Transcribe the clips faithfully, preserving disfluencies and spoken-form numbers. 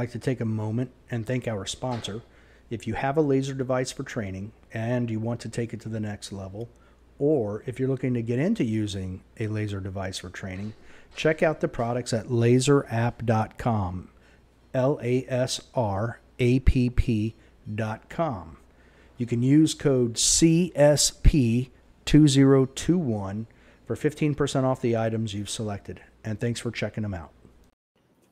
like to take a moment and thank our sponsor. If you have a laser device for training and you want to take it to the next level, or if you're looking to get into using a laser device for training, check out the products at laser app dot com, L A S R A P P dot com. You can use code C S P two zero two one for fifteen percent off the items you've selected. And thanks for checking them out.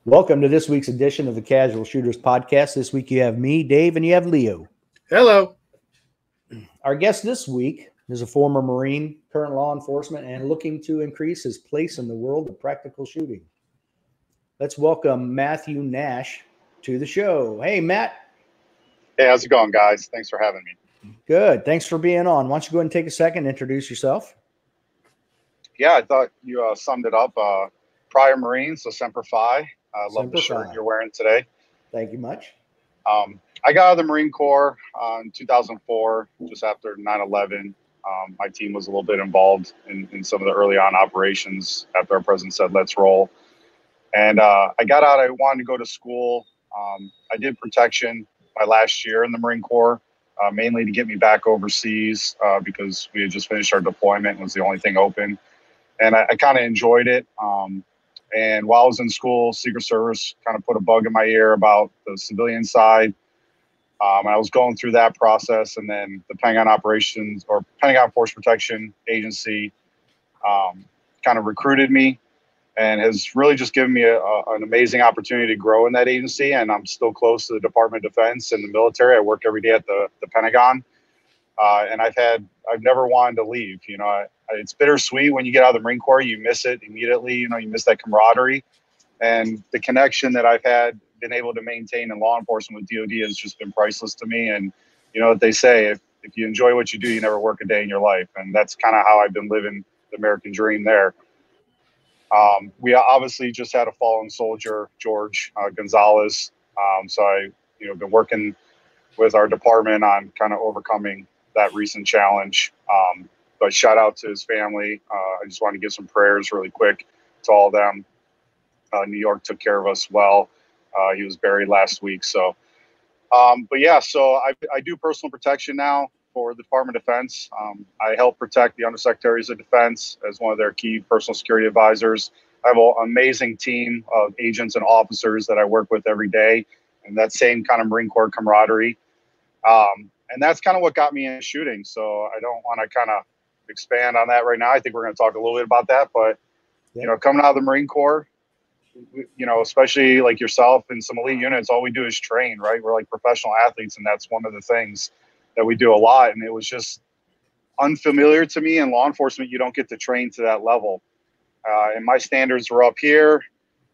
Welcome to this week's edition of the Casual Shooters Podcast. This week you have me, Dave, and you have Leo. Hello. Our guest this week is a former Marine, current law enforcement, and looking to increase his place in the world of practical shooting. Let's welcome Matthew Nash to the show. Hey, Matt. Hey, how's it going, guys? Thanks for having me. Good. Thanks for being on. Why don't you go ahead and take a second and introduce yourself? Yeah, I thought you uh, summed it up. Uh, prior Marine, so Semper Fi. I uh, love the shirt you're wearing today. Thank you much. Um, I got out of the Marine Corps uh, in two thousand four, just after nine eleven. Um, my team was a little bit involved in, in some of the early on operations after our president said, let's roll. And uh, I got out. I wanted to go to school. Um, I did protection my last year in the Marine Corps, uh, mainly to get me back overseas uh, because we had just finished our deployment and was the only thing open. And I, I kind of enjoyed it. Um, and while I was in school, Secret Service kind of put a bug in my ear about the civilian side. Um, I was going through that process, and then the Pentagon Operations or Pentagon Force Protection Agency um, kind of recruited me and has really just given me a, a, an amazing opportunity to grow in that agency. And I'm still close to the Department of Defense and the military. I work every day at the, the Pentagon, uh, and I've had I've never wanted to leave. You know, I, it's bittersweet when you get out of the Marine Corps. You miss it immediately. You know, you miss that camaraderie and the connection that I've had. Been able to maintain in law enforcement with D O D has just been priceless to me. And you know what they say, if, if you enjoy what you do, you never work a day in your life. And that's kind of how I've been living the American dream there. Um, we obviously just had a fallen soldier, George uh, Gonzalez. Um, so I, you know, been working with our department on kind of overcoming that recent challenge. Um, but shout out to his family. Uh, I just want to give some prayers really quick to all of them. Uh, New York took care of us well. Uh, he was buried last week. So, um, but yeah, so I, I do personal protection now for the Department of Defense. Um, I help protect the undersecretaries of defense as one of their key personal security advisors. I have an amazing team of agents and officers that I work with every day. And that same kind of Marine Corps camaraderie. Um, and that's kind of what got me into shooting. So I don't want to kind of expand on that right now. I think we're going to talk a little bit about that, but yeah. You know, coming out of the Marine Corps, you know, especially like yourself and some elite units, all we do is train, right? We're like professional athletes, and that's one of the things that we do a lot. And it was just unfamiliar to me. In law enforcement, you don't get to train to that level. Uh, and my standards were up here.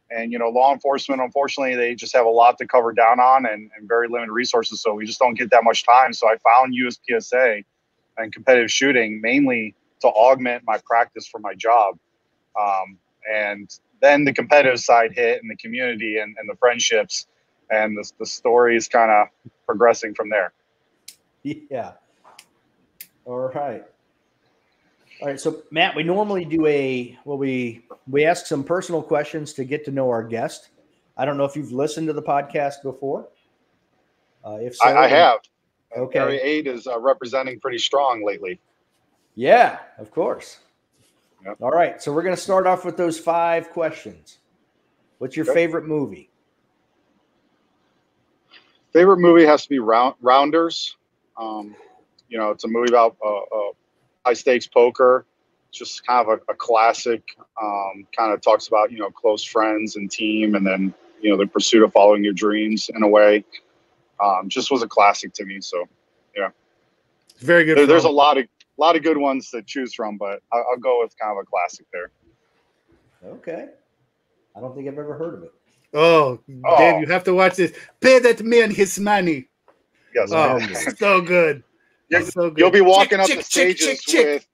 And, you know, law enforcement, unfortunately, they just have a lot to cover down on and, and very limited resources. So we just don't get that much time. So I found U S P S A and competitive shooting mainly to augment my practice for my job. Um, and then the competitive side hit, and the community and, and the friendships, and the, the story is kind of progressing from there. Yeah. All right. All right. So Matt, we normally do a, well, we, we ask some personal questions to get to know our guest. I don't know if you've listened to the podcast before. Uh, if so, I, I have. Okay. Area Eight is uh, representing pretty strong lately. Yeah, of course. Yep. All right, so we're going to start off with those five questions. What's your okay. favorite movie? Favorite movie has to be round, Rounders. Um, you know, it's a movie about uh, uh, high-stakes poker. It's just kind of a, a classic. Um, kind of talks about, you know, close friends and team, and then, you know, the pursuit of following your dreams in a way. Um, just was a classic to me, so, yeah. It's very good. There, there's a lot of... A lot of good ones to choose from, but I'll, I'll go with kind of a classic there. Okay. I don't think I've ever heard of it. Oh, oh. Dave, you have to watch this. Pay that man his money. Yes, oh, so good. so good. You'll be walking chick, up chick, the stages chick, chick, chick.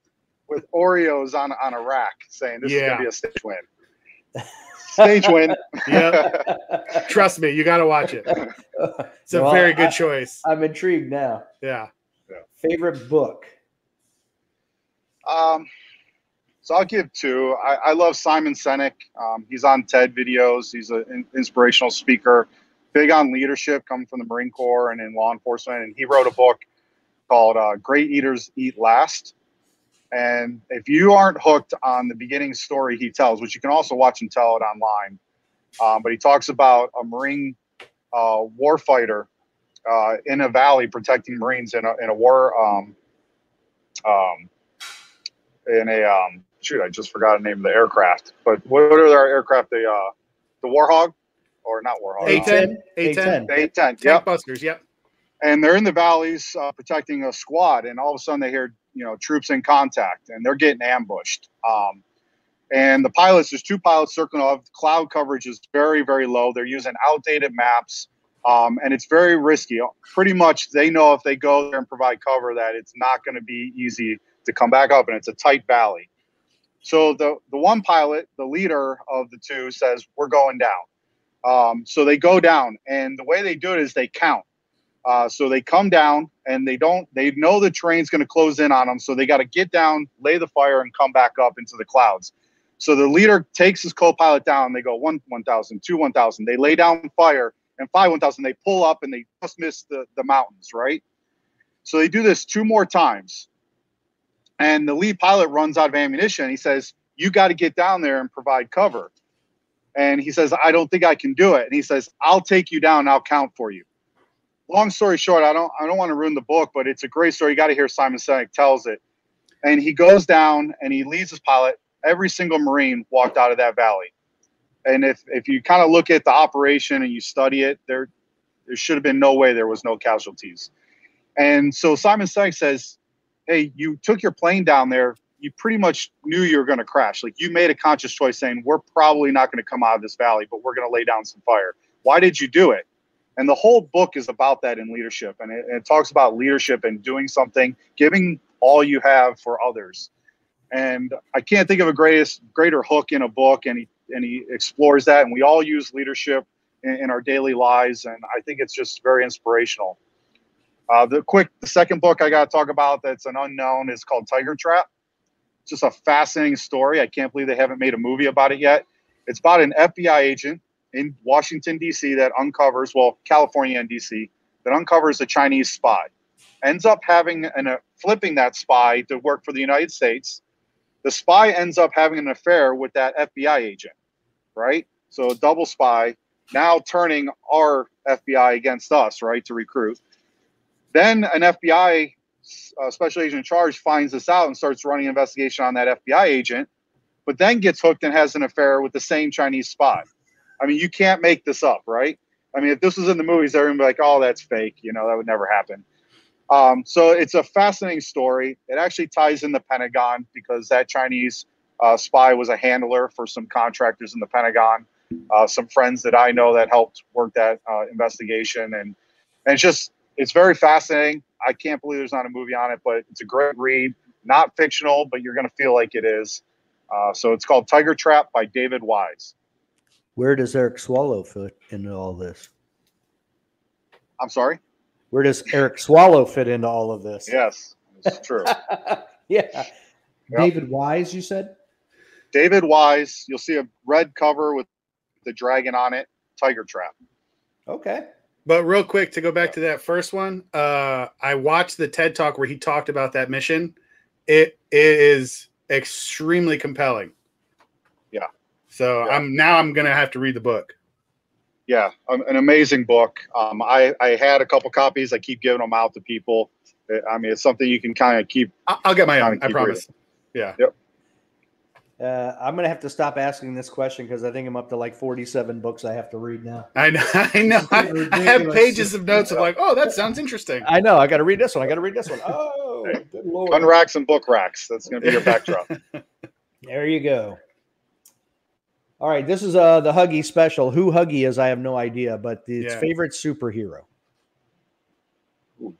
With, with Oreos on, on a rack saying this yeah. is going to be a stage win. Stage win. Yep. Trust me, you got to watch it. It's a well, very good I, choice. I'm intrigued now. Yeah. yeah. Favorite book? Um, so I'll give two. I, I love Simon Sinek. Um, he's on TED videos. He's an inspirational speaker. big on leadership, coming from the Marine Corps and in law enforcement. And he wrote a book called uh, Great Eaters Eat Last. And if you aren't hooked on the beginning story he tells, which you can also watch and tell it online, um, but he talks about a Marine uh, warfighter uh, in a valley protecting Marines in a, in a war, um, um, in a, um, shoot, I just forgot the name of the aircraft, but what are their aircraft? The, uh, the Warthog or not Warthog. A ten. A ten. A ten. Yep. Busters, yep. And they're in the valleys uh, protecting a squad, and all of a sudden they hear, you know, troops in contact, and they're getting ambushed. Um, and the pilots, there's two pilots circling off. Cloud coverage is very, very low. They're using outdated maps, um, and it's very risky. Pretty much they know if they go there and provide cover that it's not going to be easy to come back up, and it's a tight valley. So the, the one pilot, the leader of the two, says, we're going down. Um, so they go down, and the way they do it is they count. Uh, so they come down, and they don't. They know the terrain's going to close in on them, so they got to get down, lay the fire, and come back up into the clouds. So the leader takes his co-pilot down. They go one, one thousand, two, one thousand. They lay down fire, and five, one thousand. They pull up, and they just miss the the mountains, right? So they do this two more times, and the lead pilot runs out of ammunition. He says, "You got to get down there and provide cover." And he says, "I don't think I can do it." And he says, "I'll take you down. I'll count for you." Long story short, I don't I don't want to ruin the book, but it's a great story. You got to hear Simon Sinek tells it. And he goes down and he leads his pilot. Every single Marine walked out of that valley. And if if you kind of look at the operation and you study it, there there should have been no way there was no casualties. And so Simon Sinek says, hey, you took your plane down there. You pretty much knew you were going to crash. Like, you made a conscious choice saying, we're probably not going to come out of this valley, but we're going to lay down some fire. Why did you do it? And the whole book is about that in leadership. And it, it talks about leadership and doing something, giving all you have for others. And I can't think of a greatest, greater hook in a book. And he, and he explores that. And we all use leadership in, in our daily lives. And I think it's just very inspirational. Uh, the quick, the second book I got to talk about that's an unknown is called Tiger Trap. It's just a fascinating story. I can't believe they haven't made a movie about it yet. It's about an F B I agent in Washington, D C that uncovers, well, California and D C, that uncovers a Chinese spy. Ends up having an, uh, flipping that spy to work for the United States. The spy ends up having an affair with that F B I agent, right? So a double spy, now turning our F B I against us, right, to recruit. Then an F B I uh, special agent in charge finds this out and starts running an investigation on that F B I agent, but then gets hooked and has an affair with the same Chinese spy. I mean, you can't make this up, right? I mean, if this was in the movies, everyone would be like, oh, that's fake. You know, that would never happen. Um, so it's a fascinating story. It actually ties in the Pentagon because that Chinese uh, spy was a handler for some contractors in the Pentagon, uh, some friends that I know that helped work that uh, investigation. And, and it's just, it's very fascinating. I can't believe there's not a movie on it, but it's a great read. Not fictional, but you're going to feel like it is. Uh, so it's called Tiger Trap by David Wise. Where does Eric Swallow fit into all this? I'm sorry? Where does Eric Swallow fit into all of this? Yes, it's true. Yeah. Yep. David Wise, you said? David Wise. You'll see a red cover with the dragon on it, Tiger Trap. Okay. But real quick, to go back to that first one, uh, I watched the TED Talk where he talked about that mission. It, it is extremely compelling. Yeah. So yeah. I'm now I'm going to have to read the book. Yeah, an amazing book. Um, I, I had a couple copies. I keep giving them out to people. I mean, it's something you can kind of keep. I'll get my own. I promise. Reading. Yeah. Yep. Uh, I'm going to have to stop asking this question because I think I'm up to like forty-seven books I have to read now. I know. I know. I, I have pages of notes of like, oh, that sounds interesting. I know. I got to read this one. I got to read this one. Oh, good Lord. Gun racks and book racks. That's going to be your backdrop. There you go. All right, this is uh, the Huggy special. Who Huggy is, I have no idea, but its yeah. favorite superhero. You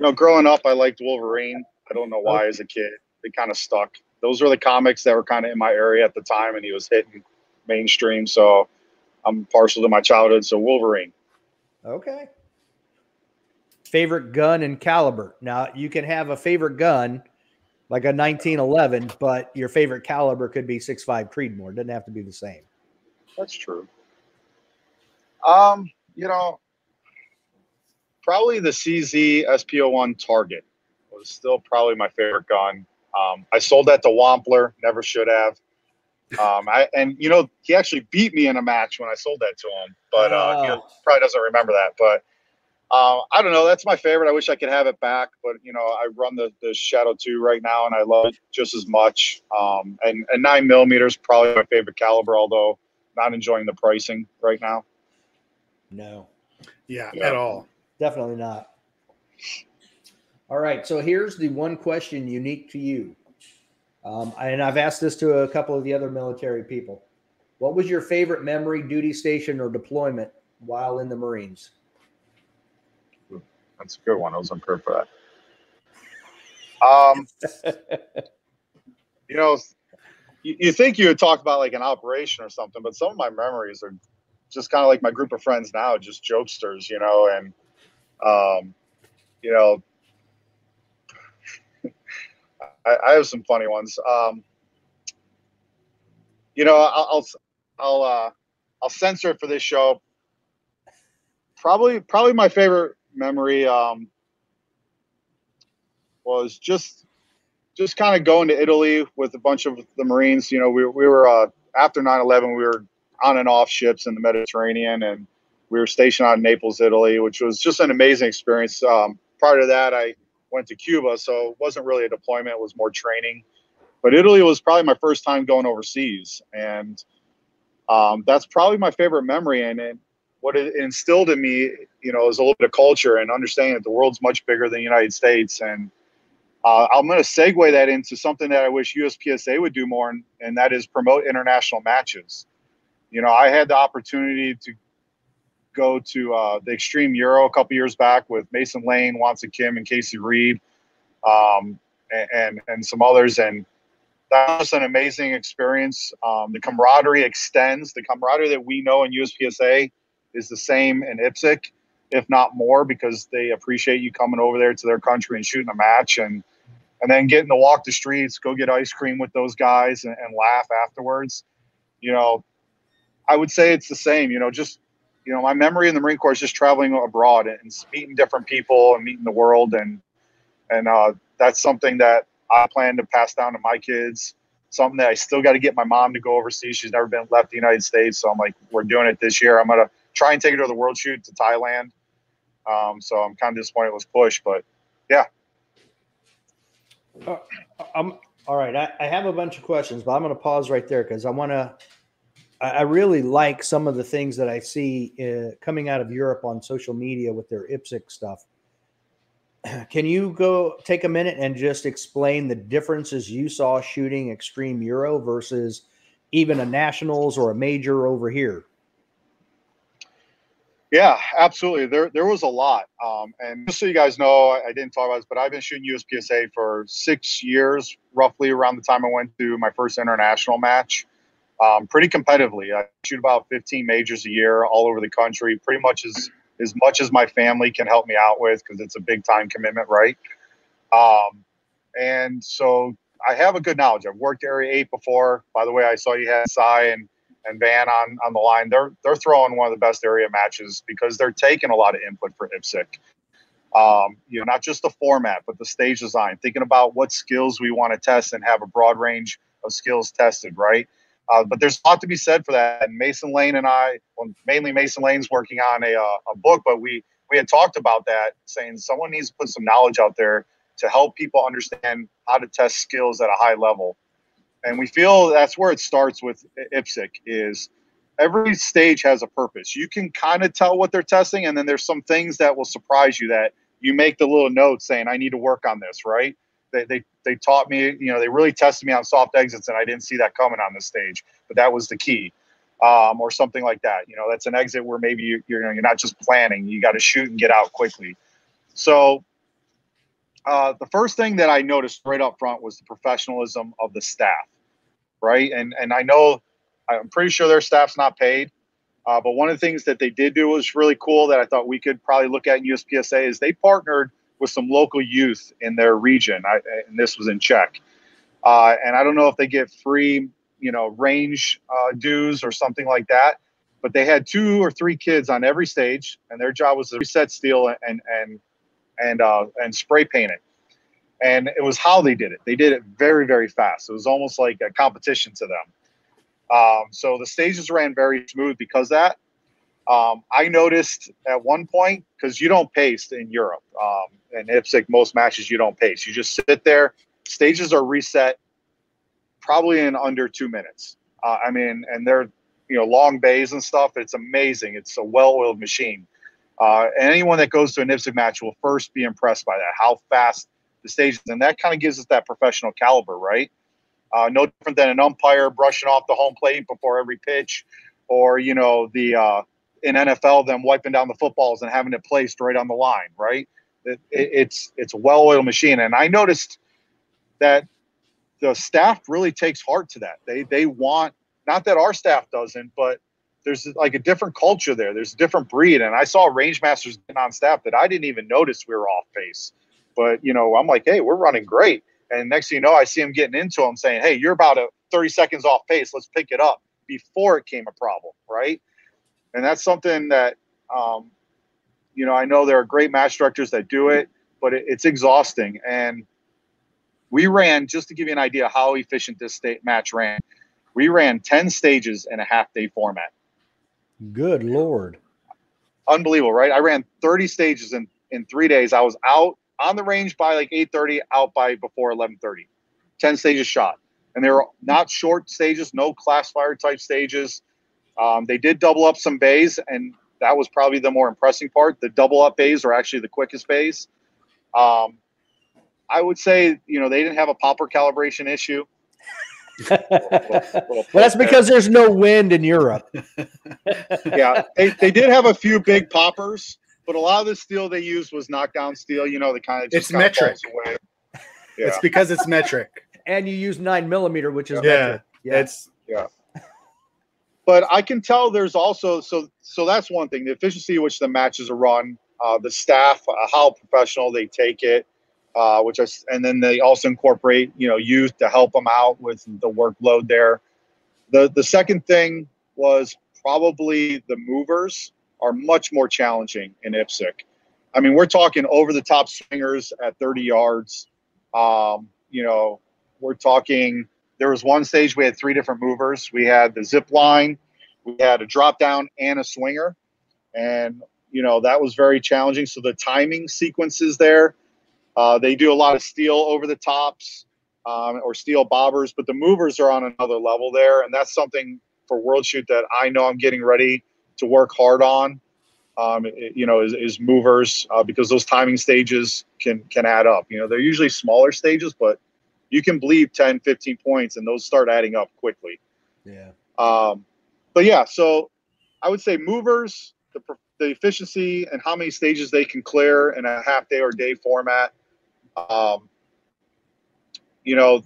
know, growing up, I liked Wolverine. I don't know why as a kid. It kind of stuck. Those were the comics that were kind of in my area at the time, and he was hitting mainstream, so I'm partial to my childhood, so Wolverine. Okay. Favorite gun and caliber. Now, you can have a favorite gun, like a nineteen eleven, but your favorite caliber could be six five Creedmoor. It doesn't have to be the same. That's true. Um, you know, probably the C Z S P zero one Target was still probably my favorite gun. Um, I sold that to Wampler. Never should have. Um, I and you know he actually beat me in a match when I sold that to him, but uh, oh. he probably doesn't remember that. But uh, I don't know. That's my favorite. I wish I could have it back, but you know I run the the Shadow two right now, and I love it just as much. Um, and and nine millimeters probably my favorite caliber, although not enjoying the pricing right now. No. Yeah, yeah. At all. Definitely not. All right. So here's the one question unique to you. Um, and I've asked this to a couple of the other military people. What was your favorite memory, duty station, or deployment while in the Marines? That's a good one. I wasn't prepared for that. Um, you know, you, you think you would talk about like an operation or something, but some of my memories are just kind of like my group of friends now, just jokesters, you know, and, um, you know, I, I have some funny ones. Um, you know, I'll, I'll, I'll, uh, I'll censor it for this show. Probably, probably my favorite memory, um, was just, just kind of going to Italy with a bunch of the Marines. You know, we, we were, uh, after nine eleven, we were on and off ships in the Mediterranean, and we were stationed out in Naples, Italy, which was just an amazing experience. Um, prior to that, I went to Cuba, so it wasn't really a deployment, it was more training. But Italy was probably my first time going overseas, and um, that's probably my favorite memory. And it, what it instilled in me, you know, is a little bit of culture and understanding that the world's much bigger than the United States. And uh, I'm going to segue that into something that I wish U S P S A would do more, and, and that is promote international matches. You know, I had the opportunity to go to uh, the Extreme Euro a couple years back with Mason Lane, Wanja Kim, and Casey Reed, um, and, and and some others, and that was an amazing experience. Um, the camaraderie extends. The camaraderie that we know in U S P S A is the same in I P S C, if not more, because they appreciate you coming over there to their country and shooting a match, and and then getting to walk the streets, go get ice cream with those guys, and, and laugh afterwards. You know, I would say it's the same, you know, just, you know, my memory in the Marine Corps is just traveling abroad and meeting different people and meeting the world. And, and, uh, that's something that I plan to pass down to my kids, something that I still got to get my mom to go overseas. She's never been left the United States. So I'm like, we're doing it this year. I'm going to try and take her to the world shoot to Thailand. Um, so I'm kind of disappointed it was pushed, but yeah. Uh, I'm, all right. I, I have a bunch of questions, but I'm going to pause right there, 'cause I want to, I really like some of the things that I see uh, coming out of Europe on social media with their I P S C stuff. Can you go take a minute and just explain the differences you saw shooting Extreme Euro versus even a Nationals or a major over here? Yeah, absolutely. There, there was a lot. Um, and just so you guys know, I, I didn't talk about this, but I've been shooting U S P S A for six years, roughly around the time I went to my first international match. Um, pretty competitively. I shoot about fifteen majors a year all over the country, pretty much as, as much as my family can help me out with, because it's a big time commitment, right? Um, and so I have a good knowledge. I've worked Area Eight before. By the way, I saw you had Cy and, and Van on, on the line. They're, they're throwing one of the best area matches because they're taking a lot of input for I P S C. Um, you know, not just the format, but the stage design, thinking about what skills we want to test and have a broad range of skills tested, right? Uh, but there's a lot to be said for that. And Mason Lane and I, well, mainly Mason Lane's working on a, uh, a book, but we, we had talked about that, saying someone needs to put some knowledge out there to help people understand how to test skills at a high level. And we feel that's where it starts with I P S C, is every stage has a purpose. You can kind of tell what they're testing, and then there's some things that will surprise you that you make the little note saying, I need to work on this, right? They, they, they taught me, you know, they really tested me on soft exits, and I didn't see that coming on this stage, but that was the key, um, or something like that. You know, that's an exit where maybe you, you're, you're not just planning, you got to shoot and get out quickly. So uh, the first thing that I noticed right up front was the professionalism of the staff, right? And, and I know, I'm pretty sure their staff's not paid, uh, but one of the things that they did do was really cool that I thought we could probably look at in U S P S A is they partnered with some local youth in their region. I, and this was in Czech. Uh, and I don't know if they get free, you know, range uh, dues or something like that, But they had two or three kids on every stage, and their job was to reset steel and and and uh, and spray paint it. And it was how they did it. They did it very, very fast. It was almost like a competition to them. Um, so the stages ran very smooth because of that. Um, I noticed at one point, because you don't pace in Europe, um, and I P S C, most matches you don't pace. You just sit there. Stages are reset probably in under two minutes. Uh, I mean, and they're, you know, long bays and stuff. It's amazing. It's a well-oiled machine. Uh, and anyone that goes to an I P S C match will first be impressed by that, how fast the stages, and that kind of gives us that professional caliber, right? Uh, no different than an umpire brushing off the home plate before every pitch, or, you know, the uh, in N F L, them wiping down the footballs and having it placed right on the line, right? It, it, it's, it's a well-oiled machine. And I noticed that the staff really takes heart to that. They, they want, not that our staff doesn't, but there's like a different culture there. There's a different breed. And I saw range masters on staff that I didn't even notice we were off pace. But, you know, I'm like, hey, we're running great. And next thing you know, I see them getting into them saying, hey, you're about a thirty seconds off pace. Let's pick it up before it came a problem, right? And that's something that, um, you know, I know there are great match directors that do it, but it, it's exhausting. And we ran, just to give you an idea how efficient this state match ran, we ran ten stages in a half-day format. Good Lord. Unbelievable, right? I ran thirty stages in, in three days. I was out on the range by like eight thirty, out by before eleven thirty. ten stages shot. And they were not short stages, no class fire type stages. Um, they did double up some bays, and that was probably the more impressive part. The double up bays are actually the quickest bays. Um, I would say, you know, they didn't have a popper calibration issue. little, little, little well, that's there. Because there's no wind in Europe. Yeah, they, they did have a few big poppers, but a lot of the steel they used was knockdown steel. You know, the kind of just it's kind metric. Of away. Yeah. It's because it's metric, and you use nine millimeter, which is yeah, metric. yeah, it's yeah. But I can tell there's also so so that's one thing: the efficiency in which the matches are run, uh, the staff, uh, how professional they take it. Uh, which I, and then they also incorporate, you know, youth to help them out with the workload there. The the second thing was probably the movers are much more challenging in I P S C. I mean, we're talking over the top swingers at thirty yards. Um, you know, we're talking, there was one stage we had three different movers. We had the zip line, we had a drop down and a swinger. And, you know, that was very challenging. So the timing sequences there. Uh, they do a lot of steel over the tops um, or steel bobbers, but the movers are on another level there. And that's something for World Shoot that I know I'm getting ready to work hard on, um, it, you know, is, is movers uh, because those timing stages can, can add up. You know, they're usually smaller stages, but you can bleed ten, fifteen points and those start adding up quickly. Yeah. Um, but yeah, so I would say movers, the, the efficiency and how many stages they can clear in a half day or day format. Um, you know,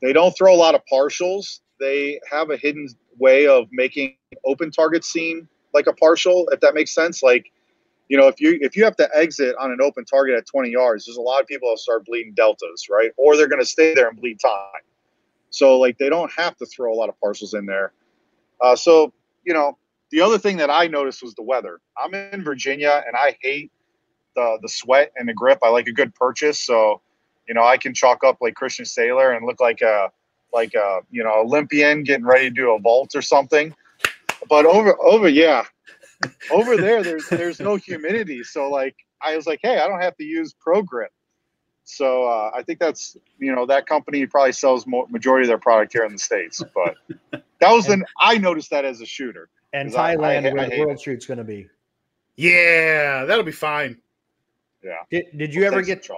they don't throw a lot of partials. They have a hidden way of making open targets seem like a partial, if that makes sense. Like, you know, if you if you have to exit on an open target at twenty yards, there's a lot of people that start bleeding deltas, right? Or they're going to stay there and bleed time. So, like, they don't have to throw a lot of partials in there. Uh, so, you know, the other thing that I noticed was the weather. I'm in Virginia, and I hate the the sweat and the grip. I like a good purchase, so you know I can chalk up like Christian Saylor and look like a like a you know Olympian getting ready to do a vault or something. But over over yeah, over there there's there's no humidity, so like I was like, hey, I don't have to use Pro Grip. So uh, I think that's you know that company probably sells mo majority of their product here in the States. But that was an I noticed that as a shooter. And Thailand, I, I, where I the World Shoot's going to be. Yeah, that'll be fine. Yeah. Did, did you well, ever get?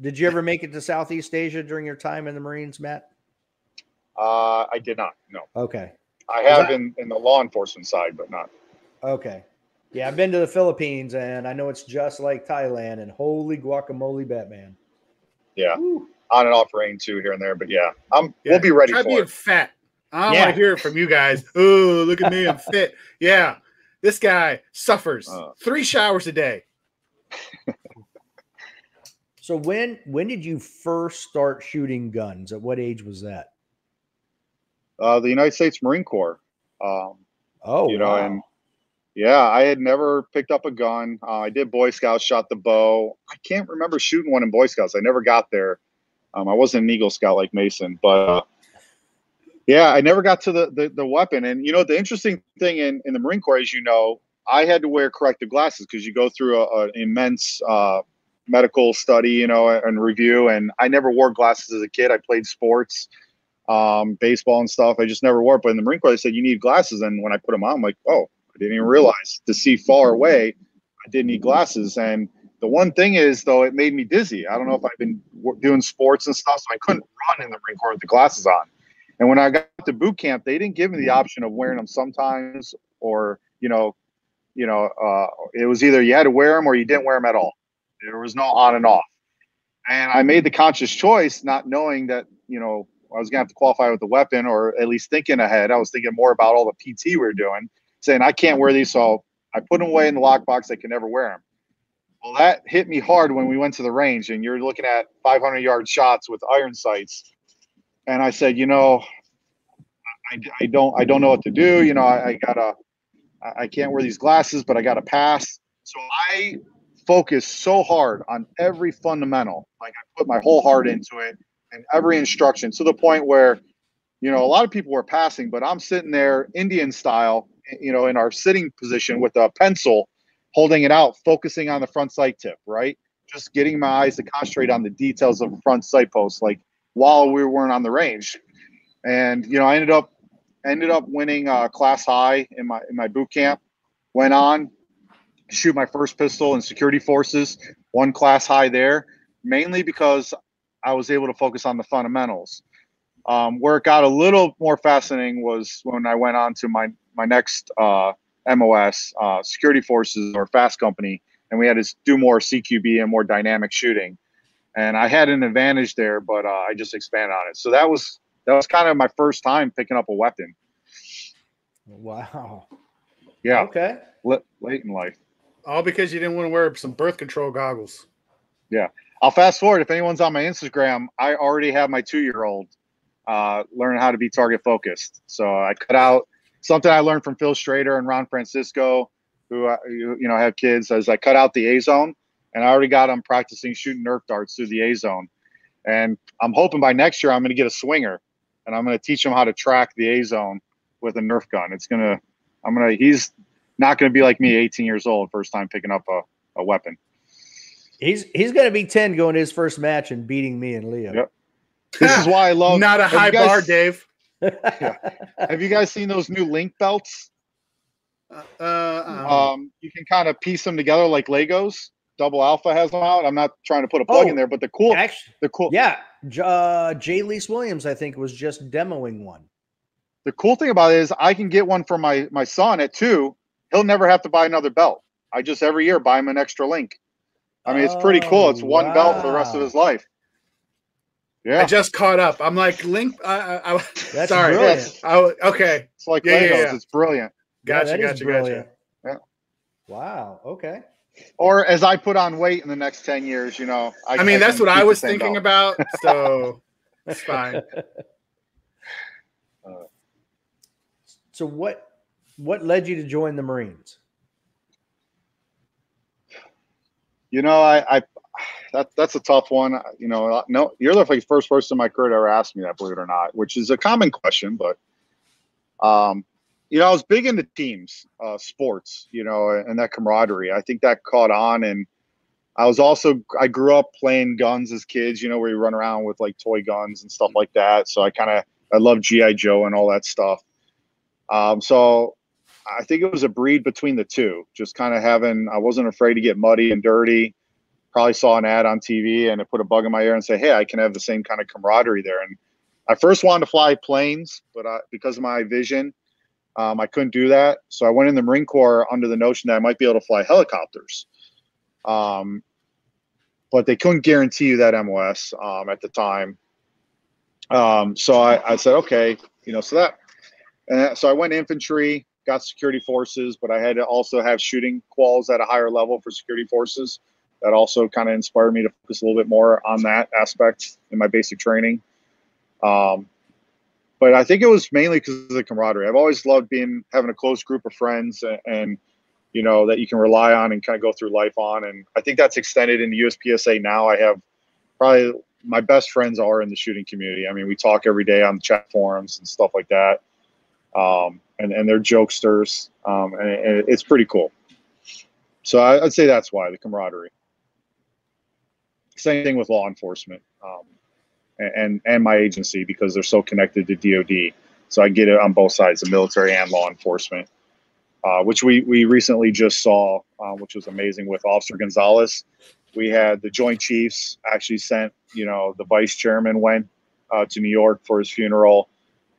Did you ever make it to Southeast Asia during your time in the Marines, Matt? Uh, I did not. No. Okay. I have that, in in the law enforcement side, but not. Okay. Yeah, I've been to the Philippines, and I know it's just like Thailand. And holy guacamole, Batman! Yeah, woo. On and off rain too here and there, but yeah, I'm. Yeah. We'll be ready. Try for being it. Fat. I don't yeah. want to hear it from you guys. Oh, look at me. I'm fit. Yeah. This guy suffers uh, three showers a day. So when when did you first start shooting guns? At what age was that? Uh, the United States Marine Corps. Um, oh, you know, wow. and Yeah, I had never picked up a gun. Uh, I did Boy Scouts, shot the bow. I can't remember shooting one in Boy Scouts. I never got there. Um, I wasn't an Eagle Scout like Mason, but uh, yeah, I never got to the, the, the weapon. And, you know, the interesting thing in, in the Marine Corps, as you know, I had to wear corrective glasses because you go through an immense uh, medical study, you know, and review. And I never wore glasses as a kid. I played sports, um, baseball and stuff. I just never wore it. But in the Marine Corps, they said, you need glasses. And when I put them on, I'm like, oh, I didn't even realize to see far away, I did need glasses. And the one thing is, though, it made me dizzy. I don't know if I've been doing sports and stuff, so I couldn't run in the Marine Corps with the glasses on. And when I got to boot camp, they didn't give me the option of wearing them sometimes, or, you know, you know, uh, it was either you had to wear them or you didn't wear them at all. There was no on and off. And I made the conscious choice, not knowing that, you know, I was going to have to qualify with the weapon, or at least thinking ahead. I was thinking more about all the P T we were doing, saying I can't wear these. So I put them away in the lockbox. I can never wear them. Well, that hit me hard when we went to the range, and you're looking at five hundred yard shots with iron sights. And I said, you know, I, I don't, I don't know what to do. You know, I, I gotta, I can't wear these glasses, but I got to pass. So I focused so hard on every fundamental. Like, I put my whole heart into it and every instruction, to the point where, you know, a lot of people were passing, but I'm sitting there Indian style, you know, in our sitting position with a pencil, holding it out, focusing on the front sight tip, right? Just getting my eyes to concentrate on the details of the front sight post, like while we weren't on the range. And, you know, I ended up, ended up winning uh, class high in my in my boot camp. Went on to shoot my first pistol in security forces, won class high there, mainly because I was able to focus on the fundamentals. Um, where it got a little more fascinating was when I went on to my my next uh, M O S, uh, security forces or Fast Company, and we had to do more C Q B and more dynamic shooting. And I had an advantage there, but uh, I just expanded on it. So that was. That was kind of my first time picking up a weapon. Wow. Yeah. Okay. Late, late in life. All because you didn't want to wear some birth control goggles. Yeah. I'll fast forward. If anyone's on my Instagram, I already have my two-year-old uh, learning how to be target focused. So I cut out something I learned from Phil Strader and Ron Francisco, who uh, you, you know have kids. As I cut out the A zone, and I already got them practicing shooting Nerf darts through the A zone, and I'm hoping by next year I'm going to get a swinger. And I'm going to teach him how to track the A zone with a Nerf gun. It's going to, I'm going to, he's not going to be like me, eighteen years old, first time picking up a, a weapon. He's, he's going to be ten going to his first match and beating me and Leo. Yep. This is why I love, not a high guys, bar, Dave. Yeah. Have you guys seen those new link belts? Uh, uh, um, you can kind of piece them together like Legos. Double Alpha has them out. I'm not trying to put a plug oh, in there, but the cool, actually, the cool, yeah. Uh, Jalise Williams, I think, was just demoing one. The cool thing about it is I can get one for my my son at two. He'll never have to buy another belt. I just every year buy him an extra link. I mean, oh, it's pretty cool. It's one wow. belt for the rest of his life. Yeah, I just caught up. I'm like link. I, I, I That's sorry. Brilliant. I, okay, it's like yeah, Legos. Yeah, yeah. It's brilliant. Gotcha. Yeah, gotcha. Brilliant. Gotcha. Yeah. Wow. Okay. Or as I put on weight in the next ten years, you know. I, I mean, I that's what I was thinking out. about, so it's fine. Uh, so what what led you to join the Marines? You know, I, I that that's a tough one. You know, no, you're the first person in my career to ever ask me that, believe it or not, which is a common question, but. Um, You know, I was big into teams, uh, sports, you know, and that camaraderie. I think that caught on. And I was also, I grew up playing guns as kids, you know, where you run around with like toy guns and stuff like that. So I kind of, I love G I Joe and all that stuff. Um, so I think it was a breed between the two, just kind of having, I wasn't afraid to get muddy and dirty. Probably saw an ad on T V and it put a bug in my ear and said, hey, I can have the same kind of camaraderie there. And I first wanted to fly planes, but I, because of my vision, Um, I couldn't do that. So I went in the Marine Corps under the notion that I might be able to fly helicopters. Um, but they couldn't guarantee you that M O S um, at the time. Um, so I, I said, okay, you know, so that, uh, so I went infantry, got security forces, but I had to also have shooting quals at a higher level for security forces. That also kind of inspired me to focus a little bit more on that aspect in my basic training. Um, But I think it was mainly because of the camaraderie. I've always loved being having a close group of friends and, and you know, that you can rely on and kind of go through life on. And I think that's extended into U S P S A now. I have probably my best friends are in the shooting community. I mean, we talk every day on the chat forums and stuff like that. Um, and, and they're jokesters. Um, and, and it's pretty cool. So I, I'd say that's why, the camaraderie. Same thing with law enforcement um, and, and my agency, because they're so connected to D O D. So I get it on both sides, the military and law enforcement, uh, which we, we recently just saw, uh, which was amazing with Officer Gonzalez. We had the Joint Chiefs actually sent, you know, the vice chairman went uh, to New York for his funeral.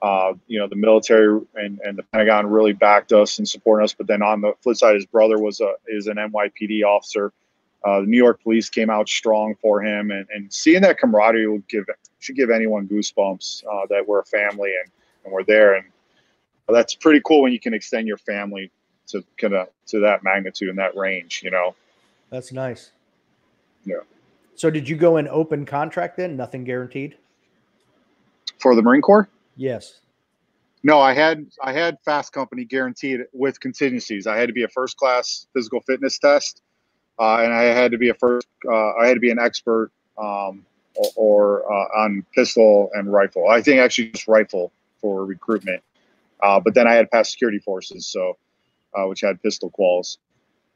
Uh, you know, the military and, and the Pentagon really backed us and supported us. But then on the flip side, his brother was a, is an N Y P D officer. Uh, the New York police came out strong for him. And, and seeing that camaraderie will give, should give anyone goosebumps uh, that we're a family and, and we're there. And that's pretty cool when you can extend your family to kind of to that magnitude and that range, you know. That's nice. Yeah. So did you go in open contract then? Nothing guaranteed? For the Marine Corps? Yes. No, I had I had Fast Company guaranteed with contingencies. I had to be a first class physical fitness test, uh, and I had to be a first. Uh, I had to be an expert um, or, or uh, on pistol and rifle. I think actually just rifle for recruitment, uh, but then I had to pass security forces, so uh, which had pistol quals.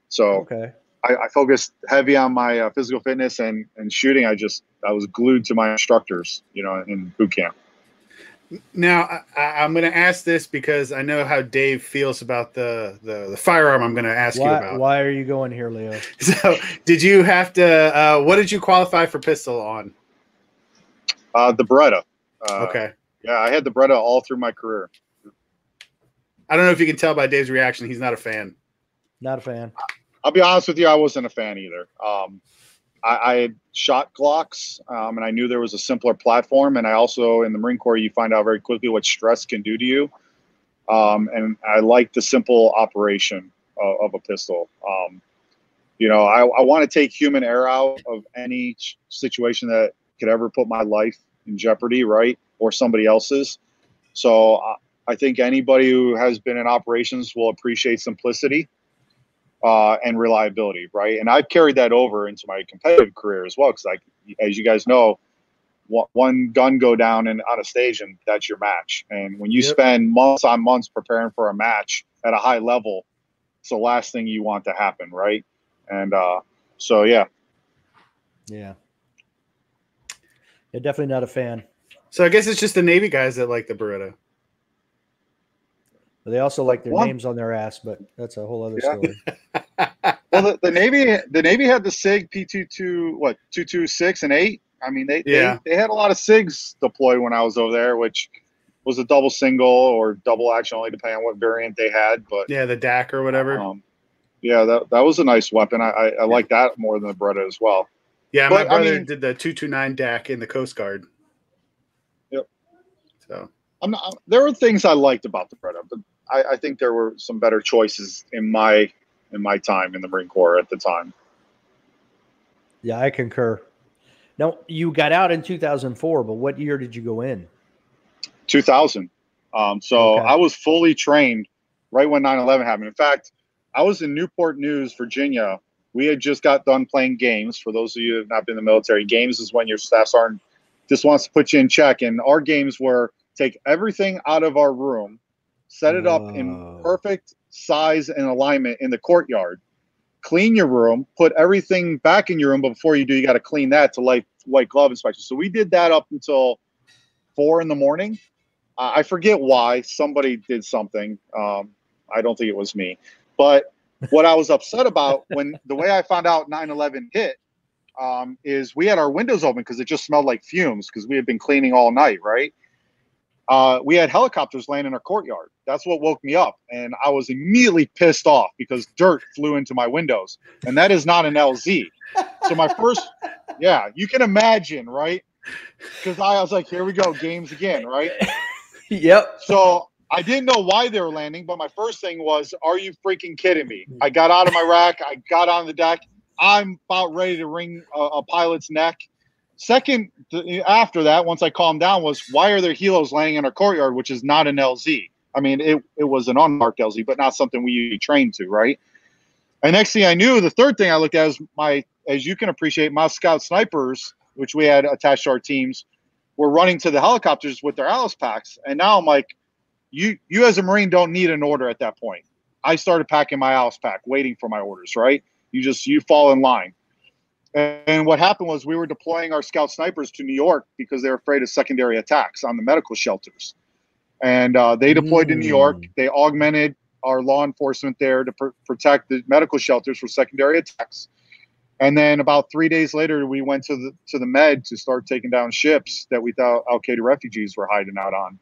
So okay. I, I focused heavy on my uh, physical fitness and and shooting. I just I was glued to my instructors, you know, in boot camp. Now, I, I'm going to ask this because I know how Dave feels about the, the, the firearm I'm going to ask why, you about. Why are you going here, Leo? So did you have to uh, – what did you qualify for pistol on? Uh, the Beretta. Uh, okay. Yeah, I had the Beretta all through my career. I don't know if you can tell by Dave's reaction. He's not a fan. Not a fan. I'll be honest with you. I wasn't a fan either. Um I had shot Glocks, um, and I knew there was a simpler platform. And I also, in the Marine Corps, you find out very quickly what stress can do to you. Um, and I like the simple operation of, of a pistol. Um, you know, I, I want to take human error out of any situation that could ever put my life in jeopardy, right, or somebody else's. So uh, I think anybody who has been in operations will appreciate simplicity. Uh, and reliability, right? And I've carried that over into my competitive career as well, because, like, as you guys know, one gun go down and on a stage, and that's your match. And when you yep. spend months on months preparing for a match at a high level, it's the last thing you want to happen, right? And uh, so, yeah, yeah, yeah, definitely not a fan. So I guess it's just the Navy guys that like the Beretta. They also like their well, names on their ass, but that's a whole other yeah. story. Well, the, the Navy, the Navy had the SIG P twenty-two, what two twenty-six and eight. I mean, they, yeah. they they had a lot of SIGs deployed when I was over there, which was a double single or double action, only depending on what variant they had. But yeah, the D A C or whatever. Um, yeah, that that was a nice weapon. I I, I yeah. like that more than the Beretta as well. Yeah, but, my brother I mean, did the two twenty-nine D A C in the Coast Guard. Yep. So I'm not. There were things I liked about the Beretta, but I, I think there were some better choices in my in my time in the Marine Corps at the time. Yeah, I concur. Now, you got out in two thousand four, but what year did you go in? two thousand. Um, so okay. I was fully trained right when nine eleven happened. In fact, I was in Newport News, Virginia. We had just got done playing games. For those of you who have not been in the military, games is when your staff sergeant just wants to put you in check. And our games were take everything out of our room, set it up oh. in perfect size and alignment in the courtyard, clean your room, put everything back in your room. But before you do, you got to clean that to light white glove inspection. So we did that up until four in the morning. Uh, I forget why. Somebody did something. Um, I don't think it was me. But what I was upset about when the way I found out nine eleven hit um, is we had our windows open because it just smelled like fumes because we had been cleaning all night, right? Uh, we had helicopters land in our courtyard. That's what woke me up. And I was immediately pissed off because dirt flew into my windows. And that is not an L Z. So my first, yeah, you can imagine, right? Because I was like, here we go, games again, right? Yep. So I didn't know why they were landing, but my first thing was, are you freaking kidding me? I got out of my rack. I got on the deck. I'm about ready to wring a, a pilot's neck. Second, after that, once I calmed down, was why are there helos landing in our courtyard, which is not an L Z? I mean, it, it was an unmarked L Z, but not something we trained to, right? And next thing I knew, the third thing I looked at is my, as you can appreciate, my scout snipers, which we had attached to our teams, were running to the helicopters with their Alice packs. And now I'm like, you, you as a Marine don't need an order at that point. I started packing my Alice pack, waiting for my orders, right? You just, you fall in line. And what happened was we were deploying our scout snipers to New York because they were afraid of secondary attacks on the medical shelters. And uh, they deployed mm. to New York. They augmented our law enforcement there to pr protect the medical shelters for secondary attacks. And then about three days later, we went to the, to the Med to start taking down ships that we thought Al-Qaeda refugees were hiding out on.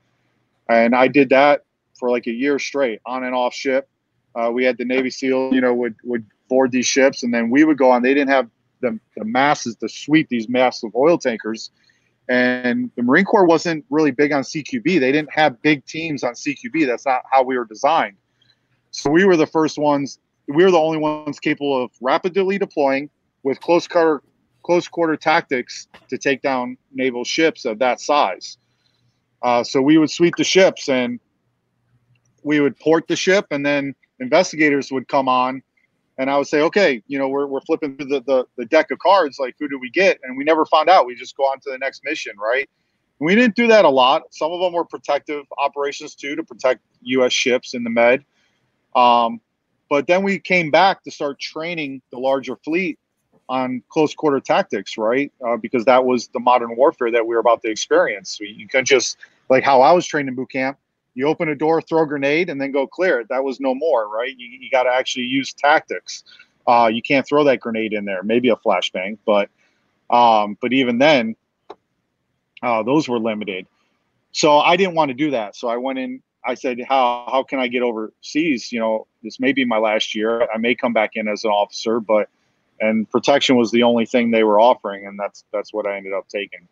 And I did that for like a year straight, on and off ship. Uh, we had the Navy SEAL, you know, would, would board these ships, and then we would go on. They didn't have the, the masses to sweep these massive oil tankers. And the Marine Corps wasn't really big on C Q B. They didn't have big teams on C Q B. That's not how we were designed. So we were the first ones. We were the only ones capable of rapidly deploying with close quarter, close quarter tactics to take down naval ships of that size. Uh, so we would sweep the ships and we would port the ship, and then investigators would come on, and I would say, okay, you know, we're, we're flipping through the, the, the deck of cards, like, who do we get? And we never found out. We just go on to the next mission, right? And we didn't do that a lot. Some of them were protective operations too, to protect U S ships in the Med. Um, but then we came back to start training the larger fleet on close quarter tactics, right? Uh, because that was the modern warfare that we were about to experience. So you couldn't just, like how I was trained in boot camp, you open a door, throw a grenade, and then go clear it. That was no more, right? You, you got to actually use tactics. Uh, you can't throw that grenade in there, maybe a flashbang, but um, but even then, uh, those were limited. So I didn't want to do that. So I went in. I said, how how can I get overseas? You know, this may be my last year. I may come back in as an officer, but and protection was the only thing they were offering, and that's that's what I ended up taking.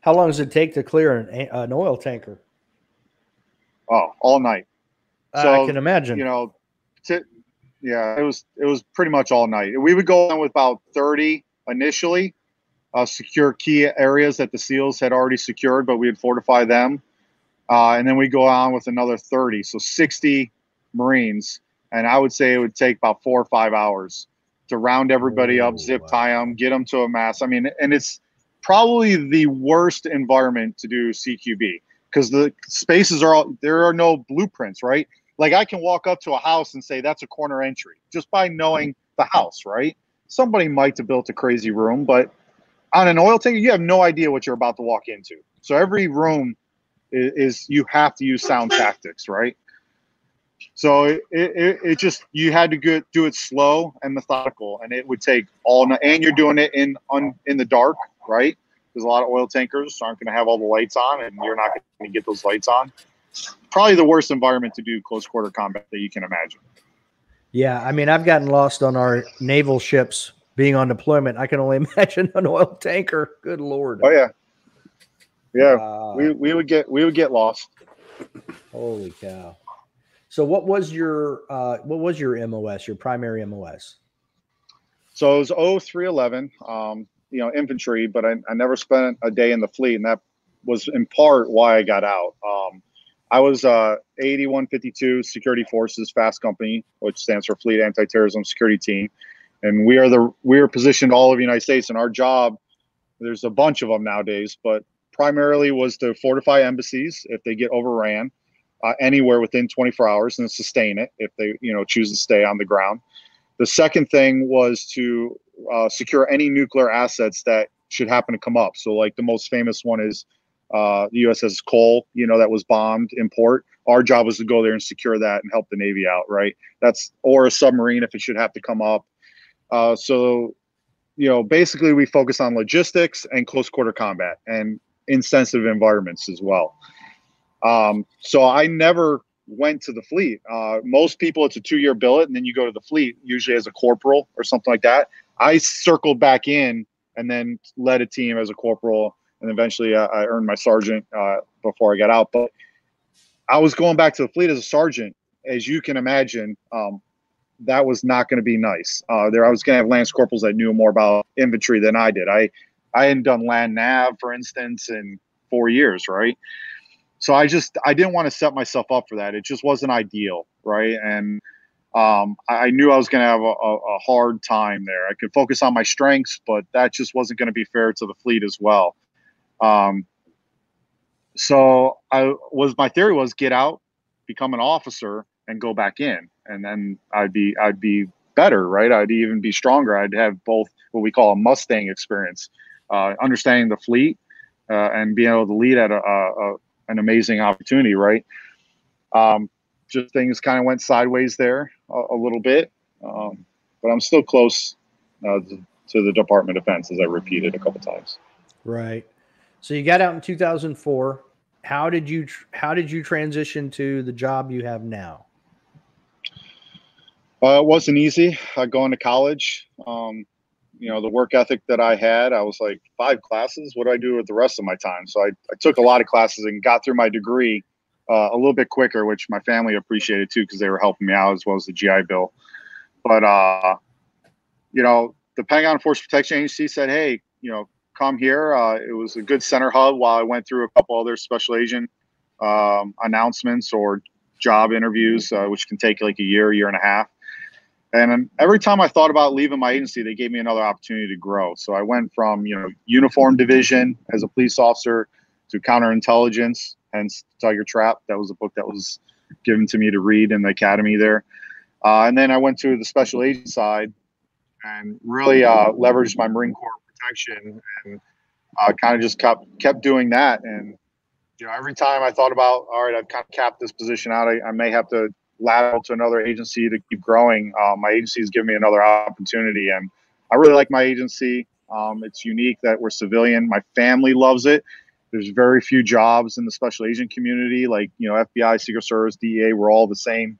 How long does it take to clear an, an oil tanker? Oh, all night. So, I can imagine. You know, to, yeah, it was it was pretty much all night. We would go on with about thirty initially, uh, secure key areas that the SEALs had already secured, but we would fortify them, uh, and then we go on with another thirty, so sixty Marines, and I would say it would take about four or five hours to round everybody oh, up, zip wow. tie them, get them to a mass. I mean, and it's probably the worst environment to do C Q B because the spaces are all, there are no blueprints, right? Like I can walk up to a house and say, that's a corner entry just by knowing the house, right? Somebody might have built a crazy room, but on an oil tanker, you have no idea what you're about to walk into. So every room is, is you have to use sound tactics, right? So it, it, it just, you had to go, do it slow and methodical, and it would take all night, and you're doing it in, on, in the dark, right? Because a lot of oil tankers aren't going to have all the lights on, and you're not going to get those lights on. Probably the worst environment to do close quarter combat that you can imagine. Yeah, I mean, I've gotten lost on our naval ships being on deployment. I can only imagine an oil tanker. Good Lord. Oh yeah, yeah. Uh, we we would get we would get lost. Holy cow! So what was your uh, what was your M O S? Your primary M O S? So it was oh three eleven. Um, you know, infantry, but I, I never spent a day in the fleet. And that was in part why I got out. Um, I was uh, eighty-one fifty-two Security Forces Fast Company, which stands for Fleet Anti-Terrorism Security Team. And we are the, we are positioned all over the United States, and our job, there's a bunch of them nowadays, but primarily was to fortify embassies if they get overran uh, anywhere within twenty-four hours, and sustain it if they, you know, choose to stay on the ground. The second thing was to Uh, secure any nuclear assets that should happen to come up. So like the most famous one is uh, the U S S Cole, you know, that was bombed in port. Our job was to go there and secure that and help the Navy out, right? That's, or a submarine if it should have to come up. Uh, so, you know, basically we focus on logistics and close quarter combat and insensitive environments as well. Um, so I never went to the fleet. Uh, most people, it's a two-year billet, and then you go to the fleet, usually as a corporal or something like that. I circled back in and then led a team as a corporal, and eventually I, I earned my sergeant uh, before I got out. But I was going back to the fleet as a sergeant, as you can imagine. Um, that was not going to be nice. Uh, there, I was going to have lance corporals that knew more about infantry than I did. I, I hadn't done land nav, for instance, in four years, right? So I just I didn't want to set myself up for that. It just wasn't ideal, right? And um, I knew I was going to have a, a hard time there. I could focus on my strengths, but that just wasn't going to be fair to the fleet as well. Um, so I was, my theory was get out, become an officer, and go back in, and then I'd be, I'd be better, right? I'd even be stronger. I'd have both what we call a Mustang experience, uh, understanding the fleet, uh, and being able to lead at a, a, a an amazing opportunity, right? Um, just things kind of went sideways there a, a little bit, um, but I'm still close uh, to the Department of Defense, as I repeated a couple times. Right. So you got out in two thousand four. How did you how did you transition to the job you have now? Uh, it wasn't easy. Uh, going to college, um, you know, the work ethic that I had, I was like, five classes, what do I do with the rest of my time? So I, I took a lot of classes and got through my degree uh, a little bit quicker, which my family appreciated too, because they were helping me out, as well as the G I Bill. But, uh, you know, the Pentagon Force Protection Agency said, hey, you know, come here. Uh, it was a good center hub while I went through a couple other special agent um, announcements or job interviews, uh, which can take like a year, year and a half. And every time I thought about leaving my agency, they gave me another opportunity to grow. So I went from, you know, uniform division as a police officer to counterintelligence, hence Tiger Trap. That was a book that was given to me to read in the academy there. Uh, and then I went to the special agent side and really uh, leveraged my Marine Corps protection, and uh, kind of just kept, kept doing that. And, you know, every time I thought about, all right, I've kind of capped this position out, I, I may have to lateral to another agency to keep growing. Uh, my agency has given me another opportunity, and I really like my agency. Um, it's unique that we're civilian. My family loves it. There's very few jobs in the special agent community, like, you know, F B I, Secret Service, D E A, we're all the same.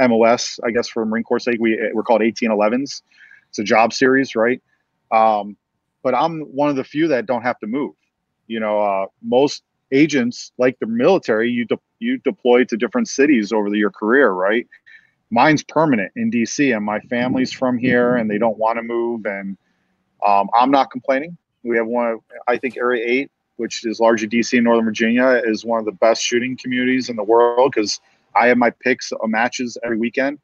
M O S, I guess, for Marine Corps sake, we, we're called eighteen elevens. It's a job series, right? Um, but I'm one of the few that don't have to move. You know, uh, most agents, like the military, you de you deploy to different cities over the, your career, right? Mine's permanent in D C, and my family's from here, and they don't want to move. And um, I'm not complaining. We have one, I think Area Eight, which is largely D C and Northern Virginia, is one of the best shooting communities in the world, because I have my picks of matches every weekend.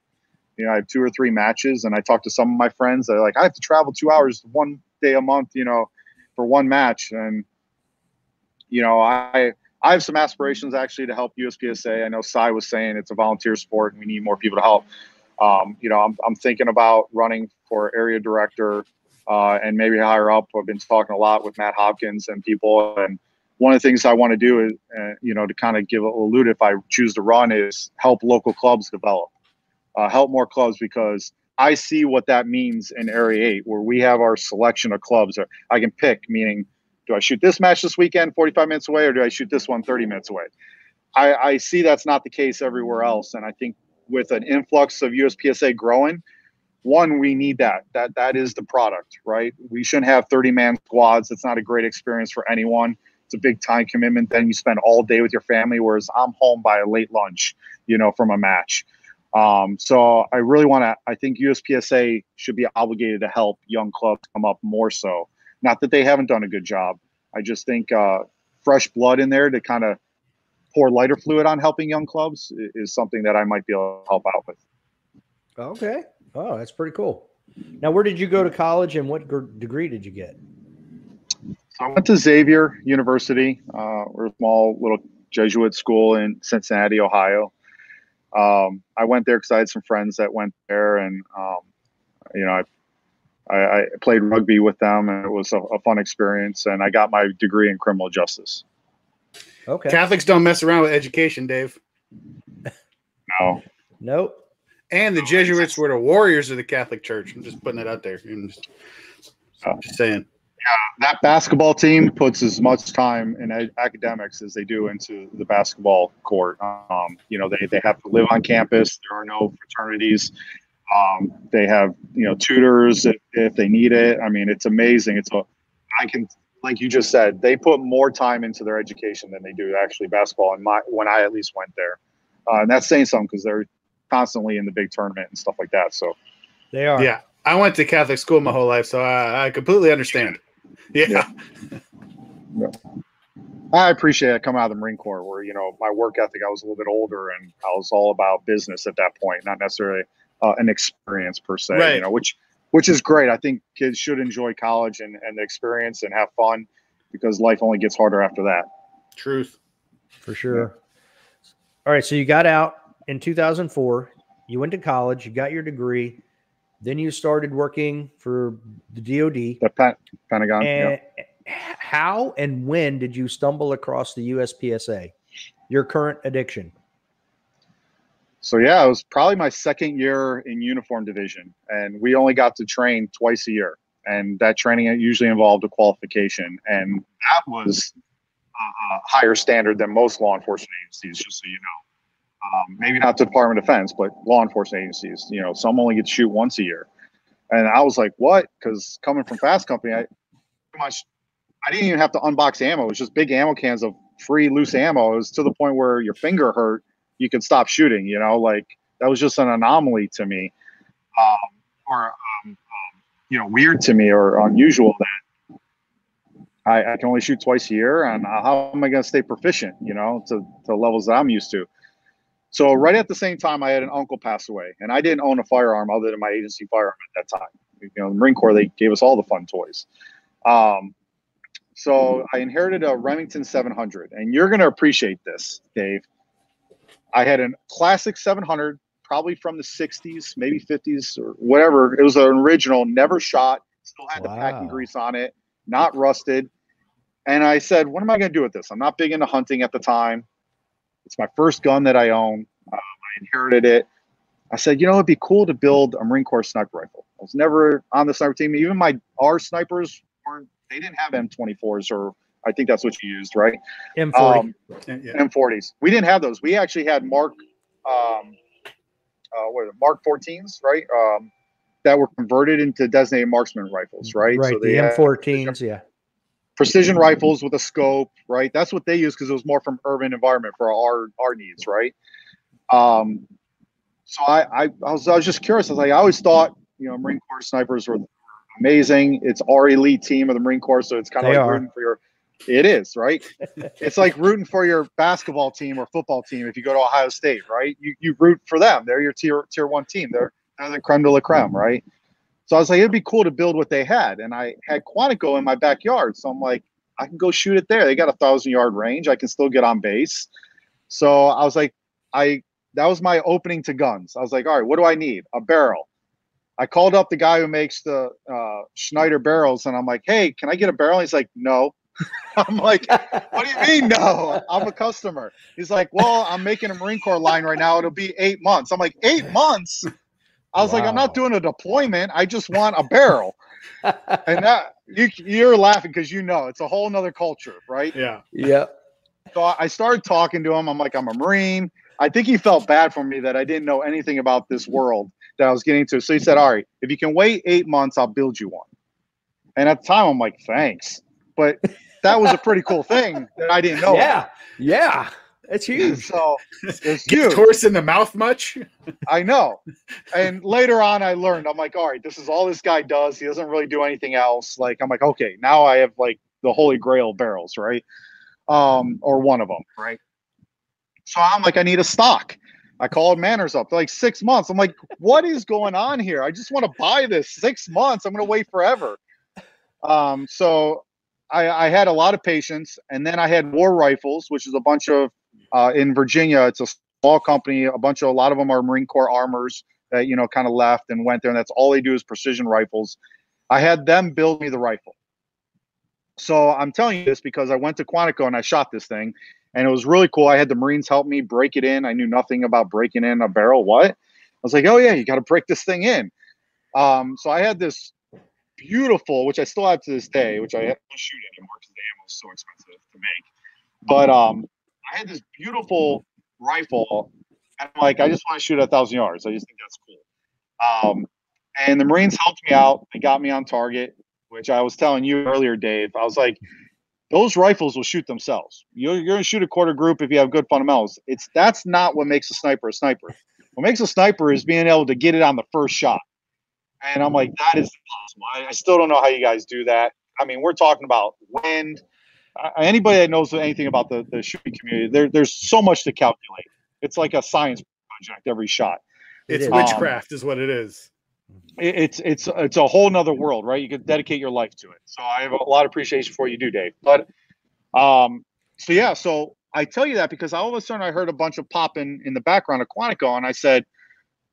You know, I have two or three matches, and I talk to some of my friends that are like, I have to travel two hours one day a month, you know, for one match. And you know, I I have some aspirations actually to help U S P S A. I know Cy was saying it's a volunteer sport and we need more people to help. Um, you know, I'm I'm thinking about running for area director uh, and maybe higher up. I've been talking a lot with Matt Hopkins and people. And one of the things I want to do is, uh, you know, to kind of give a allude if I choose to run, is help local clubs develop, uh, help more clubs, because I see what that means in Area Eight, where we have our selection of clubs that I can pick, meaning, do I shoot this match this weekend, forty-five minutes away, or do I shoot this one thirty minutes away? I, I see that's not the case everywhere else. And I think with an influx of U S P S A growing, one, we need that. That, that is the product, right? We shouldn't have thirty man squads. It's not a great experience for anyone. It's a big time commitment. Then you spend all day with your family, whereas I'm home by a late lunch, you know, from a match. Um, so I really want to, I think U S P S A should be obligated to help young clubs come up more so. Not that they haven't done a good job. I just think uh, fresh blood in there to kind of pour lighter fluid on helping young clubs is something that I might be able to help out with. Okay. Oh, that's pretty cool. Now, where did you go to college, and what degree did you get? So I went to Xavier University. Uh, we're a small little Jesuit school in Cincinnati, Ohio. Um, I went there because I had some friends that went there, and, um, you know, I I, I played rugby with them, and it was a, a fun experience. And I got my degree in criminal justice. Okay. Catholics don't mess around with education, Dave. No. Nope. And the Jesuits were the warriors of the Catholic Church. I'm just putting it out there. I'm just, I'm just saying. Yeah, that basketball team puts as much time in academics as they do into the basketball court. Um, you know, they, they have to live on campus. There are no fraternities. Um, they have, you know, tutors if, if they need it. I mean, it's amazing. It's a, I can, like you just said, they put more time into their education than they do actually basketball. And my, when I at least went there, uh, and that's saying something, because they're constantly in the big tournament and stuff like that. So they are. Yeah, I went to Catholic school my whole life, so I, I completely understand. Yeah. Yeah. Yeah. I appreciate it coming out of the Marine Corps, where, you know, my work ethic, I was a little bit older, and I was all about business at that point, not necessarily uh, an experience per se, right. you know, which, which is great. I think kids should enjoy college and, and the experience and have fun, because life only gets harder after that. Truth. For sure. Yeah. All right. So you got out in two thousand four, you went to college, you got your degree, then you started working for the D O D. The Pen Pentagon. And yeah. How and when did you stumble across the U S P S A, your current addiction? So, yeah, it was probably my second year in uniform division, and we only got to train twice a year. And that training usually involved a qualification. And that was a higher standard than most law enforcement agencies, just so you know. Um, maybe not the Department of Defense, but law enforcement agencies, you know, some only get to shoot once a year. And I was like, what? Because coming from Fast Company, I pretty much, I didn't even have to unbox ammo. It was just big ammo cans of free loose ammo. It was to the point where your finger hurt, you could stop shooting, you know, like that was just an anomaly to me, um, or, um, um, you know, weird to me or unusual that I, I can only shoot twice a year. And how am I going to stay proficient, you know, to, to levels that I'm used to? So right at the same time, I had an uncle pass away, and I didn't own a firearm other than my agency firearm at that time. You know, the Marine Corps, they gave us all the fun toys. Um, so I inherited a Remington seven hundred, and you're going to appreciate this, Dave. I had a classic seven hundred, probably from the sixties, maybe fifties or whatever. It was an original, never shot, still had wow. the packing grease on it, not rusted. And I said, what am I going to do with this? I'm not big into hunting at the time. It's my first gun that I own. Um, I inherited it. I said, you know, it'd be cool to build a Marine Corps sniper rifle. I was never on the sniper team. Even my our snipers weren't. They didn't have M twenty-fours, or I think that's what you used, right? M forty, um, yeah. M forties. We didn't have those. We actually had Mark, um, uh, what are they, Mark fourteens, right? Um, that were converted into designated marksman rifles, right? Right. So the M fourteens, yeah. Precision rifles with a scope, right? That's what they use because it was more from urban environment for our our needs, right? Um, so I I, I, was, I was just curious. I was like, I always thought, you know, Marine Corps snipers were amazing. It's our elite team of the Marine Corps, so it's kind of like are. rooting for your. It is, right? It's like rooting for your basketball team or football team if you go to Ohio State, right? You you root for them. They're your tier tier one team. They're they're the creme de la creme, right? So I was like, it'd be cool to build what they had. And I had Quantico in my backyard. So I'm like, I can go shoot it there. They got a thousand yard range. I can still get on base. So I was like, I, that was my opening to guns. I was like, all right, what do I need? A barrel. I called up the guy who makes the uh, Schneider barrels. And I'm like, hey, can I get a barrel? He's like, no. I'm like, what do you mean? No, I'm a customer. He's like, well, I'm making a Marine Corps line right now. It'll be eight months. I'm like, eight months. I was wow. like, I'm not doing a deployment. I just want a barrel. And that you, you're laughing because you know it's a whole nother culture, right? Yeah. Yeah. So I started talking to him. I'm like, I'm a Marine. I think he felt bad for me that I didn't know anything about this world that I was getting into. So he said, all right, if you can wait eight months, I'll build you one. And at the time, I'm like, thanks. But that was a pretty cool thing that I didn't know. Yeah. About. Yeah. It's huge. So it's huge. Torse in the mouth much? I know. And later on, I learned. I'm like, all right, this is all this guy does. He doesn't really do anything else. Like, I'm like, okay, now I have like the holy grail barrels, right? Um, or one of them, right? So I'm like, I need a stock. I called Manners up. They're like, six months. I'm like, what is going on here? I just want to buy this. Six months. I'm going to wait forever. Um, so I, I had a lot of patience. And then I had war rifles, which is a bunch of Uh, in Virginia, it's a small company. A bunch of a lot of them are Marine Corps armors that you know kind of left and went there, and that's all they do is precision rifles. I had them build me the rifle. So I'm telling you this because I went to Quantico and I shot this thing, and it was really cool. I had the Marines help me break it in. I knew nothing about breaking in a barrel. What? I was like, oh yeah, you got to break this thing in. Um, so I had this beautiful, which I still have to this day, which I don't shoot anymore because the ammo is so expensive to make. But um. I had this beautiful rifle, and I'm like, I just want to shoot a thousand yards. I just think that's cool. Um, and the Marines helped me out. They got me on target, which I was telling you earlier, Dave. I was like, those rifles will shoot themselves. You're, you're going to shoot a quarter group if you have good fundamentals. It's that's not what makes a sniper a sniper. What makes a sniper is being able to get it on the first shot. And I'm like, that is impossible. I, I still don't know how you guys do that. I mean, we're talking about wind. Anybody that knows anything about the, the shooting community, there, there's so much to calculate. It's like a science project every shot. It's it is. witchcraft um, is what it is. It's it's it's a whole nother world, right? You could dedicate your life to it. So I have a lot of appreciation for what you do, Dave. But um, so yeah, so I tell you that because all of a sudden I heard a bunch of popping in the background of Quantico, and I said,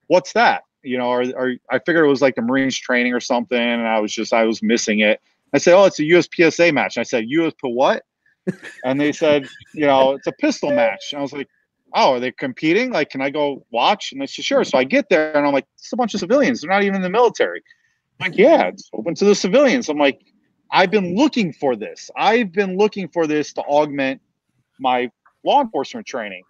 "What's that?" You know, or, or I figured it was like the Marines training or something, and I was just I was missing it. I said, "Oh, it's a U S P S A match." And I said, "U S for what?" And they said, "You know, it's a pistol match." And I was like, "Oh, are they competing? Like, can I go watch?" And they said, "Sure." So I get there, and I'm like, "It's a bunch of civilians. They're not even in the military." I'm like, "Yeah, it's open to the civilians." I'm like, "I've been looking for this. I've been looking for this to augment my law enforcement training."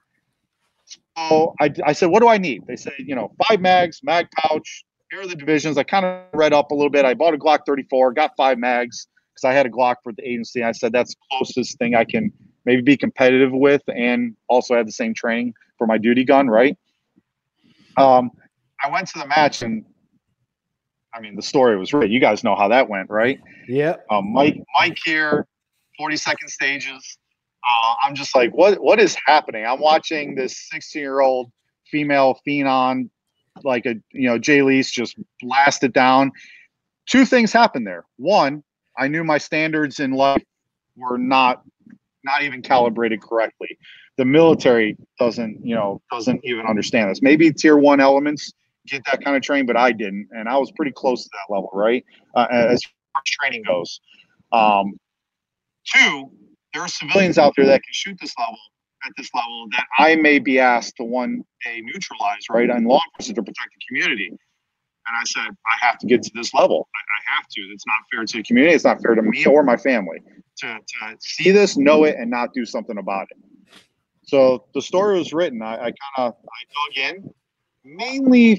So I, I said, "What do I need?" They said, "You know, five mags, mag pouch. Here are the divisions." I kind of read up a little bit. I bought a Glock thirty-four, got five mags because I had a Glock for the agency. I said, "That's the closest thing I can maybe be competitive with," and also had the same training for my duty gun, right? Um, I went to the match, and I mean, the story was right. You guys know how that went, right? Yeah. Um, Mike, Mike here, forty-second stages. Uh, I'm just like, what, what is happening? I'm watching this sixteen-year-old female phenom, like a you know, Jalise just blast it down. Two things happened there. One, I knew my standards in life were not. Not even calibrated correctly. The military doesn't, you know, doesn't even understand this. Maybe tier one elements get that kind of training, but I didn't, and I was pretty close to that level, right? Uh, as far as training goes. Um, two, there are civilians out there that can shoot this level at this level that I may be asked to one day neutralize, right? And law enforcement to protect the community. And I said, I have to get to this level. I, I have to. It's not fair to the community. It's not fair to me or my family to, to see this, know it, and not do something about it. So the story was written. I, I kind of I dug in, mainly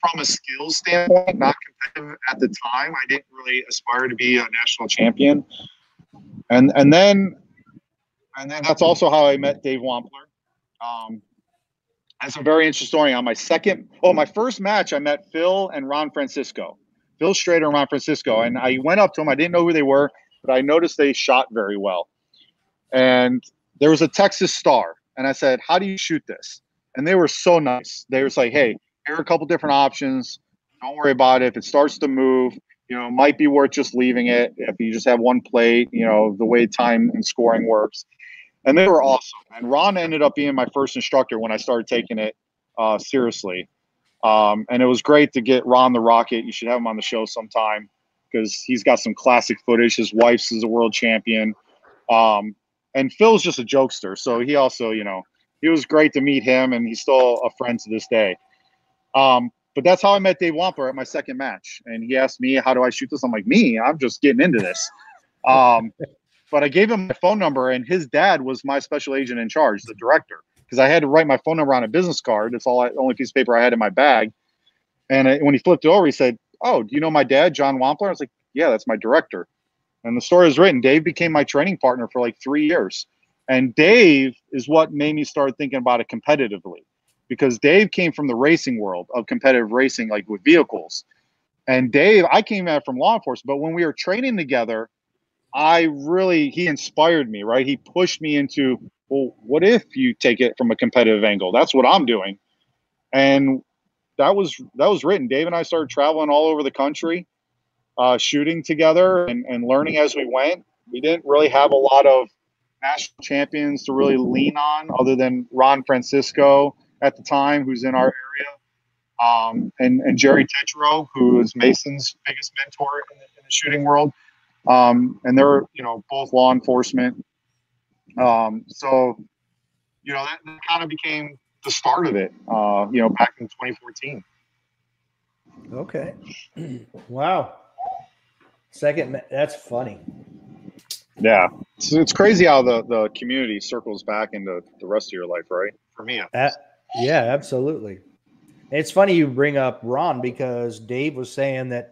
from a skills standpoint, not competitive at the time. I didn't really aspire to be a national champion. And and then and then that's also how I met Dave Wampler. Um, That's a very interesting story. On my second, oh, my first match, I met Phil and Ron Francisco, Phil Strader and Ron Francisco. And I went up to them. I didn't know who they were, but I noticed they shot very well. And there was a Texas Star. And I said, "How do you shoot this?" And they were so nice. They were like, "Hey, here are a couple different options. Don't worry about it. If it starts to move, you know, it might be worth just leaving it. If you just have one plate, you know, the way time and scoring works." And they were awesome. And Ron ended up being my first instructor when I started taking it uh, seriously. Um, and it was great to get Ron the Rocket. You should have him on the show sometime because he's got some classic footage. His wife's is a world champion. Um, and Phil's just a jokester. So he also, you know, it was great to meet him, and he's still a friend to this day. Um, but that's how I met Dave Wampler at my second match. And he asked me, "How do I shoot this?" I'm like, "Me? I'm just getting into this." Um But I gave him my phone number, and his dad was my special agent in charge, the director, because I had to write my phone number on a business card. It's all I, only piece of paper I had in my bag. And I, when he flipped it over, he said, "Oh, do you know my dad, John Wampler?" I was like, "Yeah, that's my director." And the story is written. Dave became my training partner for like three years. And Dave is what made me start thinking about it competitively, because Dave came from the racing world of competitive racing, like with vehicles. And Dave, I came out from law enforcement, but when we were training together, I really, he inspired me, right? He pushed me into, well, what if you take it from a competitive angle? That's what I'm doing. And that was, that was written. Dave and I started traveling all over the country, uh, shooting together and, and learning as we went. We didn't really have a lot of national champions to really lean on other than Ron Francisco at the time, who's in our area, um, and, and Jerry Tetreault, who is Mason's biggest mentor in the, in the shooting world. Um, and they're, you know, both law enforcement. Um, so, you know, that, that kind of became the start of it, uh, you know, back in twenty fourteen. Okay. Wow. Second, that's funny. Yeah. So it's crazy how the, the community circles back into the rest of your life, right? For me. At, yeah, absolutely. It's funny you bring up Ron, because Dave was saying that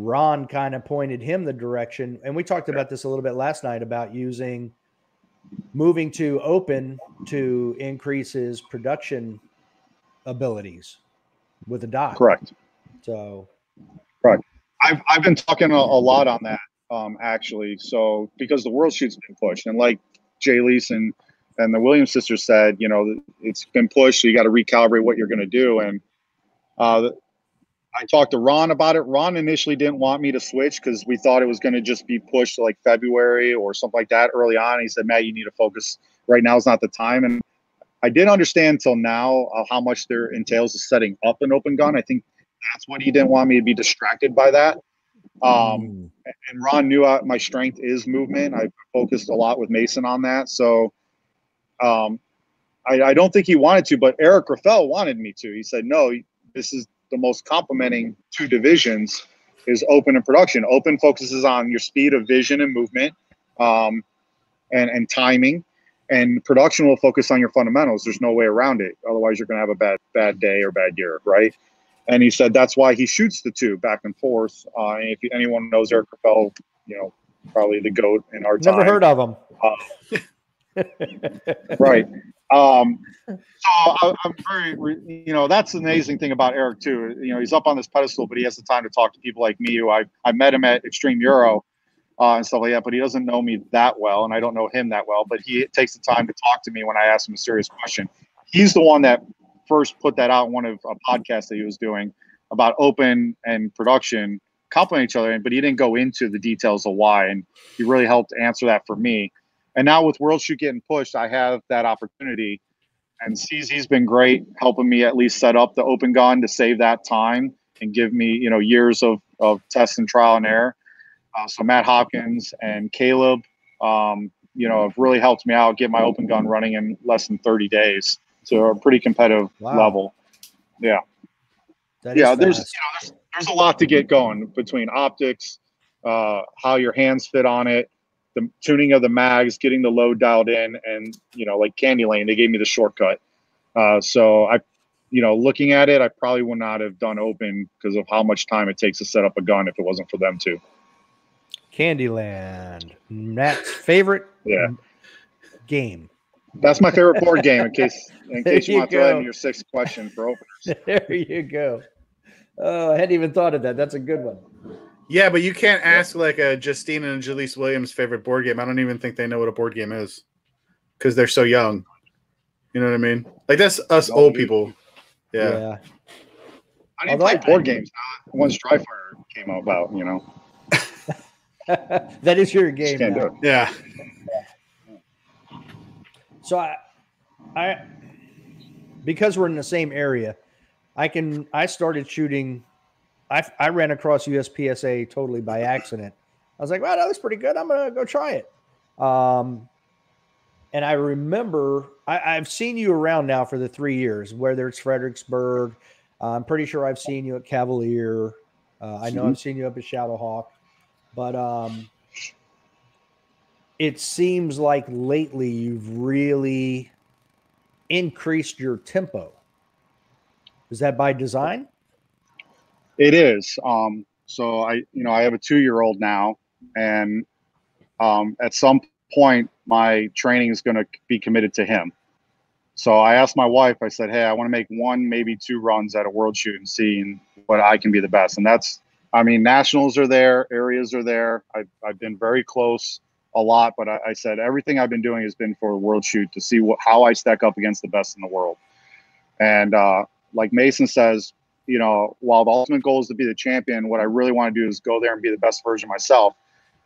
Ron kind of pointed him the direction. And we talked about this a little bit last night about using, moving to open to increase his production abilities with a dot. Correct. So. Correct. I've, I've been talking a, a lot on that, um, actually. So, because the world shoot's been pushed, and like Jalise and, and the Williams sisters said, you know, it's been pushed. So you got to recalibrate what you're going to do. And Uh, I talked to Ron about it. Ron initially didn't want me to switch because we thought it was going to just be pushed to like February or something like that early on. He said, Matt, you need to focus. Right now is not the time. And I didn't understand until now uh, how much there entails is setting up an open gun. I think that's what he didn't want me to be distracted by that. Um, and Ron knew I, my strength is movement. I focused a lot with Mason on that. So um, I, I don't think he wanted to, but Eric Riffel wanted me to. He said, no, this is the most complementing two divisions is open and production. Open focuses on your speed of vision and movement um, and, and timing. And production will focus on your fundamentals. There's no way around it. Otherwise, you're going to have a bad bad day or bad year, right? And he said that's why he shoots the two back and forth. Uh, and if anyone knows Eric Riffel, you know, probably the GOAT in our time. Never heard of him. Uh, right. Um, so I, I'm very, you know, that's the amazing thing about Eric too. You know, he's up on this pedestal, but he has the time to talk to people like me who I, I met him at Extreme Euro. Uh, and stuff like that, but he doesn't know me that well, and I don't know him that well, but he takes the time to talk to me when I ask him a serious question. He's the one that first put that out in one of a podcast that he was doing about open and production complement each other, but he didn't go into the details of why, and he really helped answer that for me. And now with World Shoot getting pushed, I have that opportunity, and C Z's been great helping me at least set up the open gun to save that time and give me, you know, years of, of test and trial and error. Uh, so Matt Hopkins and Caleb, um, you know, have really helped me out get my open gun running in less than thirty days. So a pretty competitive wow. level. Yeah. That yeah. There's, you know, there's, there's a lot to get going between optics, uh, how your hands fit on it, the tuning of the mags, getting the load dialed in and, you know, like Candyland, they gave me the shortcut. Uh, so I, you know, looking at it, I probably would not have done open because of how much time it takes to set up a gun if it wasn't for them too. Candyland, Matt's favorite yeah. game. That's my favorite board game. In case, in case you, you want go. to throw in your sixth question for openers. There you go. Oh, I hadn't even thought of that. That's a good one. Yeah, but you can't ask yeah. like a Justine and Jalise Williams' favorite board game. I don't even think they know what a board game is because they're so young. You know what I mean? Like that's us old people. Yeah. yeah. I didn't Although play board games once Tri Fire came about. You know. That is your game. Yeah. So I, I, because we're in the same area, I can, I started shooting. I, I ran across U S P S A totally by accident. I was like, wow, that looks pretty good. I'm going to go try it. Um, and I remember I, I've seen you around now for the three years, whether it's Fredericksburg. Uh, I'm pretty sure I've seen you at Cavalier. Uh, I know mm-hmm. I've seen you up at Shadowhawk. But um, it seems like lately you've really increased your tempo. Is that by design? It is. Um, so I, you know, I have a two-year-old now, and um, at some point, my training is going to be committed to him. So I asked my wife. I said, "Hey, I want to make one, maybe two runs at a world shoot and see what I can be the best." And that's. I mean, nationals are there, areas are there. I've, I've been very close a lot, but I, I said everything I've been doing has been for a world shoot to see what, how I stack up against the best in the world. And uh, like Mason says, you know, while the ultimate goal is to be the champion, what I really want to do is go there and be the best version of myself.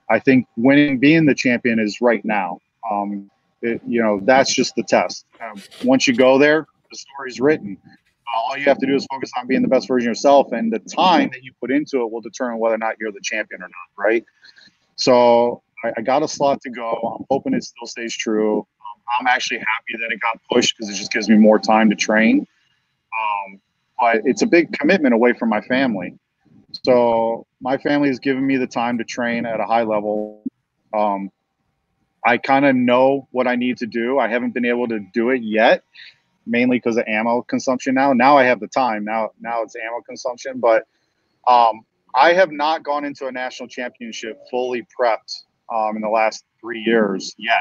I think winning, being the champion is right now. Um, it, you know, that's just the test. Um, once you go there, the story's written. All you have to do is focus on being the best version of yourself, and the time that you put into it will determine whether or not you're the champion or not, right? So I, I got a slot to go. I'm hoping it still stays true. Um, I'm actually happy that it got pushed because it just gives me more time to train. Um, but it's a big commitment away from my family. So my family has given me the time to train at a high level. Um, I kind of know what I need to do. I haven't been able to do it yet. Mainly because of ammo consumption now. Now I have the time. Now now it's ammo consumption. But um, I have not gone into a national championship fully prepped um, in the last three years yet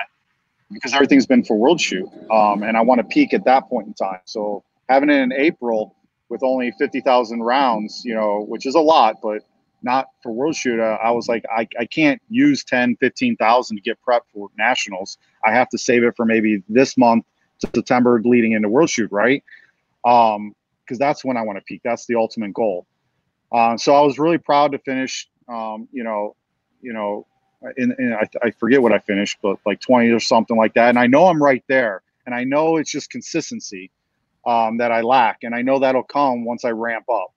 because everything's been for World Shoot. Um, and I want to peak at that point in time. So having it in April with only fifty thousand rounds, you know, which is a lot, but not for World Shoot, uh, I was like, I, I can't use ten, fifteen thousand to get prepped for nationals. I have to save it for maybe this month, September leading into World Shoot, right? Um, because that's when I want to peak. That's the ultimate goal. Um, so I was really proud to finish, um, you know, you know, in, in I, I forget what I finished, but like twenty or something like that. And I know I'm right there, and I know it's just consistency um, that I lack. And I know that'll come once I ramp up.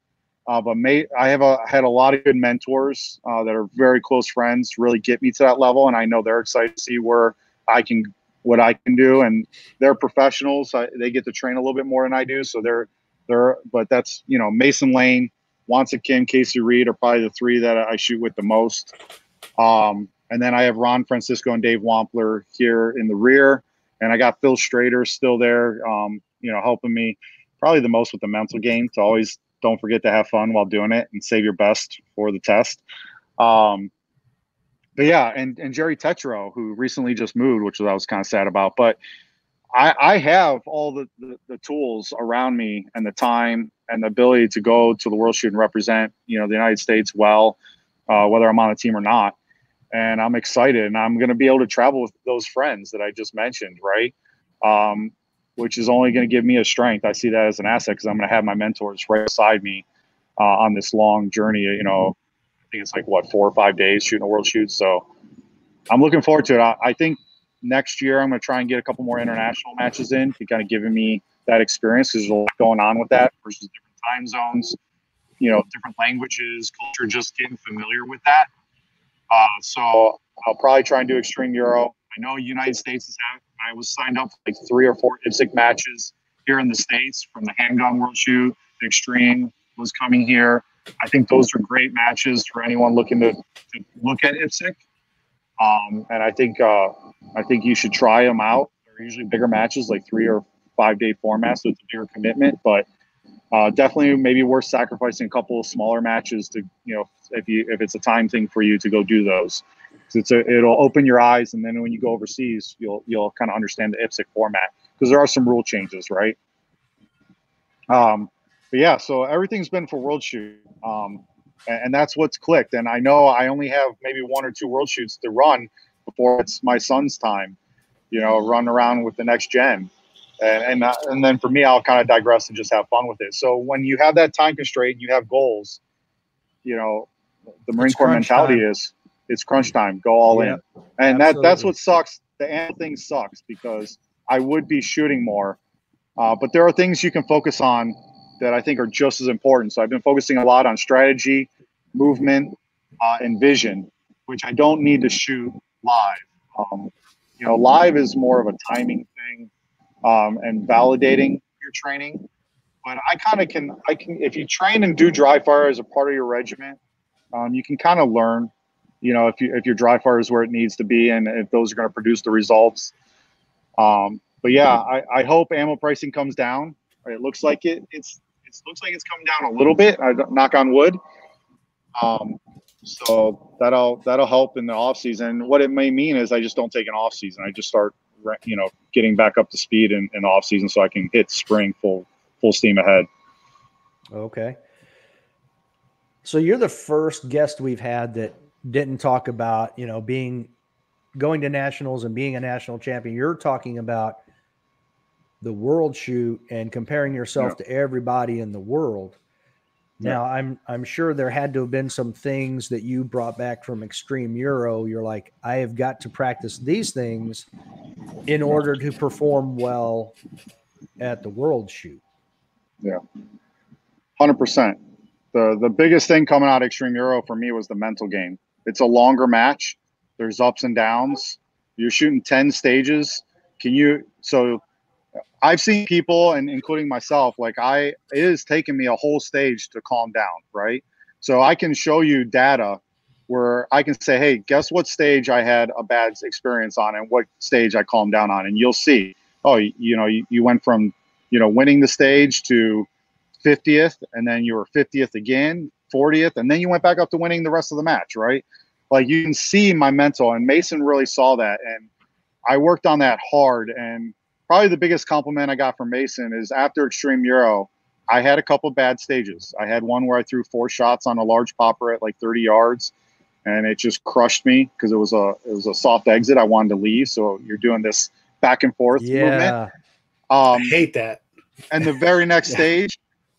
Uh, but mate, I have a, had a lot of good mentors uh, that are very close friends, really get me to that level. And I know they're excited to see where I can, what I can do. And they're professionals. I, they get to train a little bit more than I do. So they're, they're, but that's, you know, Mason Lane, Wanja Kim, Casey Reed are probably the three that I shoot with the most. Um, and then I have Ron Francisco and Dave Wampler here in the rear. And I got Phil Strader still there, um, you know, helping me probably the most with the mental game to always, don't forget to have fun while doing it and save your best for the test. Um, but yeah, and, and Jerry Tetro, who recently just moved, which I was kind of sad about, but I, I have all the, the, the tools around me and the time and the ability to go to the World Shoot and represent, you know, the United States well, uh, whether I'm on a team or not. And I'm excited, and I'm going to be able to travel with those friends that I just mentioned. Right. Um, which is only going to give me a strength. I see that as an asset because I'm going to have my mentors right beside me uh, on this long journey. You know, I think it's like, what, four or five days shooting a world shoot. So I'm looking forward to it. I, I think next year I'm going to try and get a couple more international matches in to kind of giving me that experience because there's a lot going on with that versus different time zones, you know, different languages, culture, just getting familiar with that. Uh, so I'll probably try and do Extreme Euro. I know United States is out. I was signed up for like three or four I P S C matches here in the States from the Handgun World Shoot. The Extreme was coming here. I think those are great matches for anyone looking to, to look at I P S C. Um, and I think uh, I think you should try them out. They're usually bigger matches, like three or five day formats, so it's a bigger commitment. But uh, definitely, maybe worth sacrificing a couple of smaller matches to, you know, if you if it's a time thing for you to go do those. It's a, it'll open your eyes, and then when you go overseas, you'll you'll kind of understand the I P S C format because there are some rule changes, right? Um, but yeah, so everything's been for World Shoot, um, and, and that's what's clicked. And I know I only have maybe one or two World Shoots to run before it's my son's time, you know, run around with the next gen, and and, uh, and then for me, I'll kind of digress and just have fun with it. So when you have that time constraint, you have goals. You know, the Marine Corps mentality is. It's crunch time. Go all yeah, in. And absolutely. that that's what sucks. The ammo thing sucks because I would be shooting more. Uh, but there are things you can focus on that I think are just as important. So I've been focusing a lot on strategy, movement, uh, and vision, which I don't need to shoot live. Um, you know, live is more of a timing thing um, and validating your training. But I kind of can, I can, if you train and do dry fire as a part of your regiment, um, you can kind of learn. You know, if you if your dry fire is where it needs to be, and if those are going to produce the results. Um, but yeah, I, I hope ammo pricing comes down. It looks like it it's it looks like it's coming down a little bit. I knock on wood. Um, so that'll that'll help in the off season. What it may mean is I just don't take an off season. I just start, you know, getting back up to speed in, in the off season so I can hit spring full full steam ahead. Okay. So you're the first guest we've had that didn't talk about, you know, being going to nationals and being a national champion. You're talking about the world shoot and comparing yourself yeah. to everybody in the world. Yeah. Now I'm, I'm sure there had to have been some things that you brought back from Extreme Euro. You're like, I have got to practice these things in order to perform well at the world shoot. Yeah. one hundred percent. The, the biggest thing coming out of Extreme Euro for me was the mental game. It's a longer match. There's ups and downs. You're shooting ten stages. Can you, so I've seen people, and including myself, like I, it is taking me a whole stage to calm down. Right. So I can show you data where I can say, hey, guess what stage I had a bad experience on and what stage I calmed down on. And you'll see, oh, you, you know, you, you went from, you know, winning the stage to fiftieth, and then you were fiftieth again, fortieth, and then you went back up to winning the rest of the match, right? Like you can see my mental, and Mason really saw that, and I worked on that hard. And probably the biggest compliment I got from Mason is after Extreme Euro, I had a couple bad stages. I had one where I threw four shots on a large popper at like thirty yards, and it just crushed me because it was a it was a soft exit. I wanted to leave, so you're doing this back and forth yeah. movement. Um, I hate that. And the very next yeah. stage,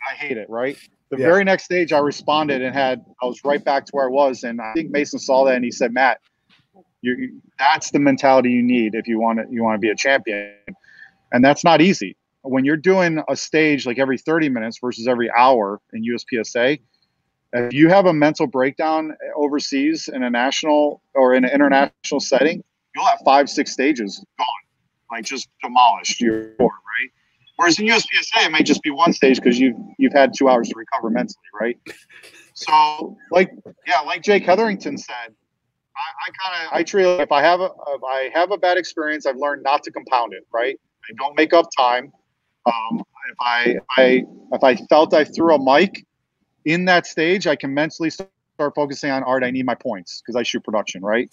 I hate it, right? The yeah. very next stage I responded and had, I was right back to where I was. And I think Mason saw that and he said, Matt, you that's the mentality you need if you want to, you want to be a champion. And that's not easy. When you're doing a stage like every thirty minutes versus every hour in U S P S A, if you have a mental breakdown overseas in a national or in an international setting, you'll have five, six stages gone, like just demolished your board, right? Whereas in U S P S A, it might just be one stage because you've, you've had two hours to recover mentally, right? So, like, yeah, like Jake Hetherington said, I, I kind of, I treat it, if I have a, if I have a bad experience, I've learned not to compound it, right? I don't make up time. Um, if I, if I, if I felt I threw a mic in that stage, I can mentally start focusing on, all right, I need my points because I shoot production, right?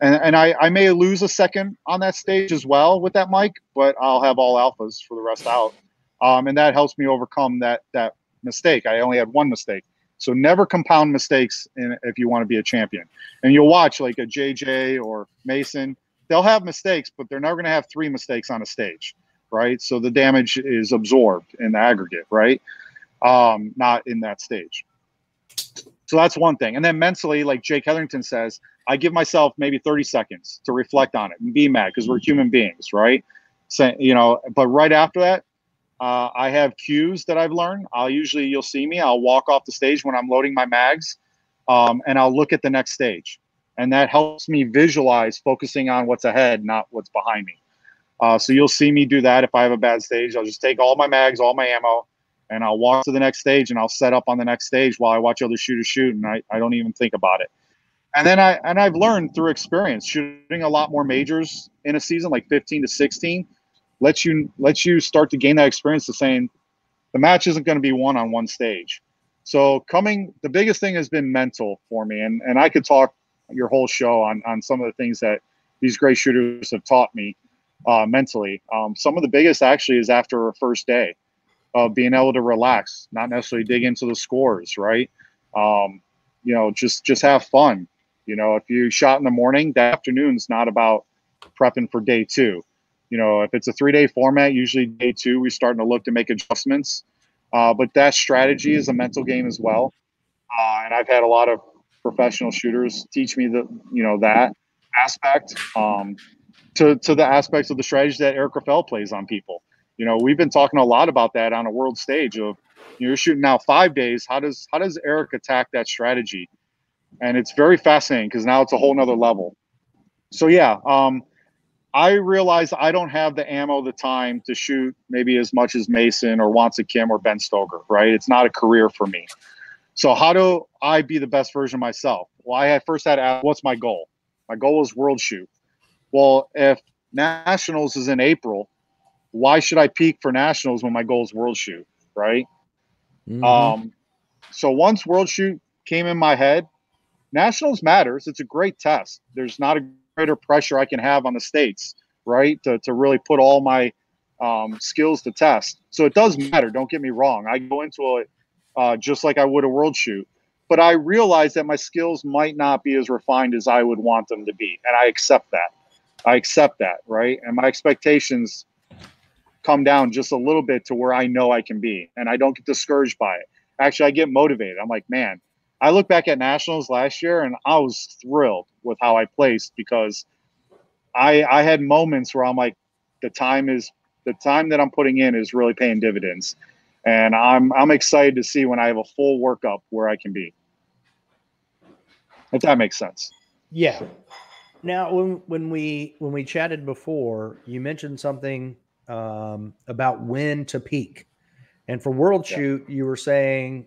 And, and I, I may lose a second on that stage as well with that mic, but I'll have all alphas for the rest out. Um, and that helps me overcome that that mistake. I only had one mistake. So never compound mistakes in, if you want to be a champion. And you'll watch like a J J or Mason. They'll have mistakes, but they're never going to have three mistakes on a stage, right? So the damage is absorbed in the aggregate, right? Um, not in that stage. So that's one thing. And then mentally, like Jake Hetherington says, I give myself maybe thirty seconds to reflect on it and be mad because we're human beings, right? So, you know, but right after that, uh, I have cues that I've learned. I'll usually, you'll see me, I'll walk off the stage when I'm loading my mags, um, and I'll look at the next stage. And that helps me visualize focusing on what's ahead, not what's behind me. Uh, so you'll see me do that. If I have a bad stage, I'll just take all my mags, all my ammo, and I'll walk to the next stage and I'll set up on the next stage while I watch other shooters shoot, and I, I don't even think about it. And then I, and I've learned through experience, shooting a lot more majors in a season, like fifteen to sixteen, lets you, lets you start to gain that experience to saying the match isn't going to be won on one stage. So coming, the biggest thing has been mental for me. And, and I could talk your whole show on, on some of the things that these great shooters have taught me uh, mentally. Um, some of the biggest actually is after a first day of being able to relax, not necessarily dig into the scores, right? Um, you know, just, just have fun. You know, if you shot in the morning, that afternoon's not about prepping for day two. You know, if it's a three-day format, usually day two, we're starting to look to make adjustments. Uh, but that strategy is a mental game as well. Uh, and I've had a lot of professional shooters teach me the, you know, that aspect um, to, to the aspects of the strategy that Eric Riffel plays on people. You know, we've been talking a lot about that on a world stage of, you know, you're shooting now five days. How does, how does Eric attack that strategy? And it's very fascinating because now it's a whole nother level. So, yeah, um, I realize I don't have the ammo, the time to shoot maybe as much as Mason or Wanja Kim or Ben Stoker, right? It's not a career for me. So how do I be the best version of myself? Well, I first had to ask, what's my goal? My goal is world shoot. Well, if Nationals is in April, why should I peak for Nationals when my goal is world shoot, right? Mm-hmm. Um, so once world shoot came in my head, Nationals matters. It's a great test. There's not a greater pressure I can have on the states, right, to, to really put all my um, skills to test. So it does matter. Don't get me wrong. I go into it uh, just like I would a world shoot. But I realize that my skills might not be as refined as I would want them to be, and I accept that. I accept that, right? And my expectations come down just a little bit to where I know I can be, and I don't get discouraged by it. Actually, I get motivated. I'm like, man, I look back at Nationals last year and I was thrilled with how I placed because I, I had moments where I'm like, the time is the time that I'm putting in is really paying dividends. And I'm, I'm excited to see when I have a full workup where I can be. If that makes sense. Yeah. Now, when, when we, when we chatted before, you mentioned something um, about when to peak, and for World Shoot, yeah. you were saying,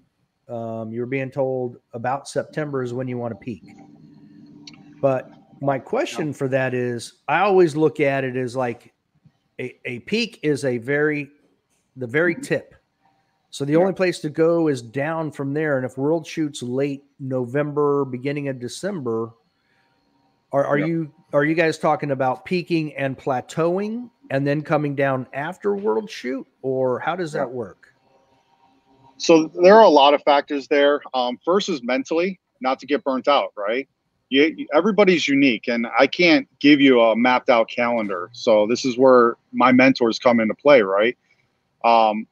Um, you were being told about September is when you want to peak. But my question for that is, I always look at it as like a, a peak is a very, the very tip. So the yeah. only place to go is down from there. And if World Shoot's late November, beginning of December, are, are yeah. you, are you guys talking about peaking and plateauing and then coming down after World Shoot, or how does yeah. that work? So there are a lot of factors there. Um, first is mentally, not to get burnt out, right? You, you, everybody's unique, and I can't give you a mapped out calendar. So this is where my mentors come into play, right? Um,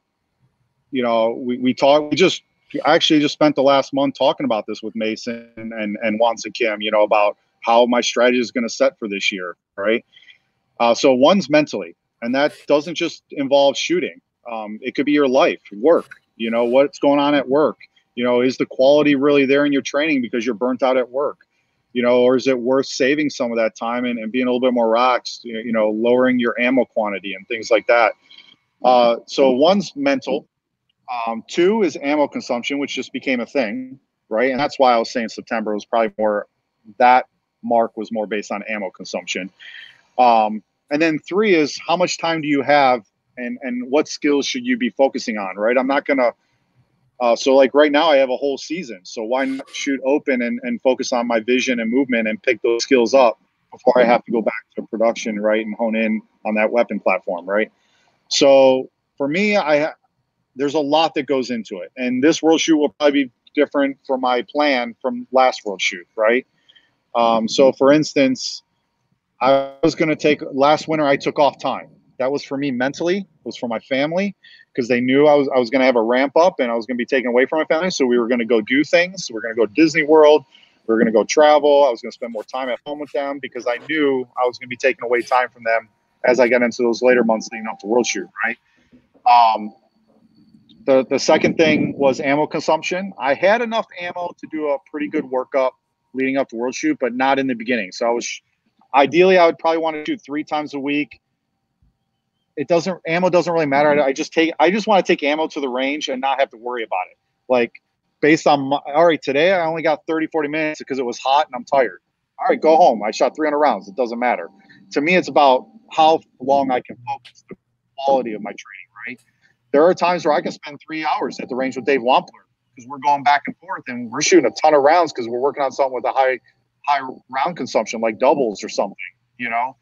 you know, we, we talked, we just actually just spent the last month talking about this with Mason and, and Wanja Kim, you know, about how my strategy is going to set for this year. Right. Uh, so one's mentally, and that doesn't just involve shooting. Um, it could be your life, work, you know, what's going on at work. You know, is the quality really there in your training because you're burnt out at work? You know, or is it worth saving some of that time and, and being a little bit more relaxed, you know, lowering your ammo quantity and things like that. Uh, so one's mental. Um, two is ammo consumption, which just became a thing, right? And that's why I was saying September was probably more, that mark was more based on ammo consumption. Um, and then three is how much time do you have and, and what skills should you be focusing on, right? I'm not going to, Uh, so like right now I have a whole season, so why not shoot open and, and focus on my vision and movement and pick those skills up before I have to go back to production, right, and hone in on that weapon platform, right? So for me, I there's a lot that goes into it, and this world shoot will probably be different for my plan from last world shoot, right? Um, so for instance, I was going to take last winter, I took off time. That was for me mentally, it was for my family, because they knew I was I was going to have a ramp up and I was going to be taken away from my family. So we were going to go do things. We were going to go to Disney World. We were going to go travel. I was going to spend more time at home with them because I knew I was going to be taking away time from them as I got into those later months leading up to World Shoot, right? Um, the, the second thing was ammo consumption. I had enough ammo to do a pretty good workup leading up to World Shoot, but not in the beginning. So I was ideally, I would probably want to shoot three times a week. It doesn't, ammo doesn't really matter. I just take, I just want to take ammo to the range and not have to worry about it. Like based on my, all right, today I only got thirty, forty minutes because it was hot and I'm tired. All right, go home. I shot three hundred rounds. It doesn't matter. To me, it's about how long I can focus the quality of my training, right? There are times where I can spend three hours at the range with Dave Wampler because we're going back and forth and we're shooting a ton of rounds because we're working on something with a high, high round consumption, like doubles or something, you know,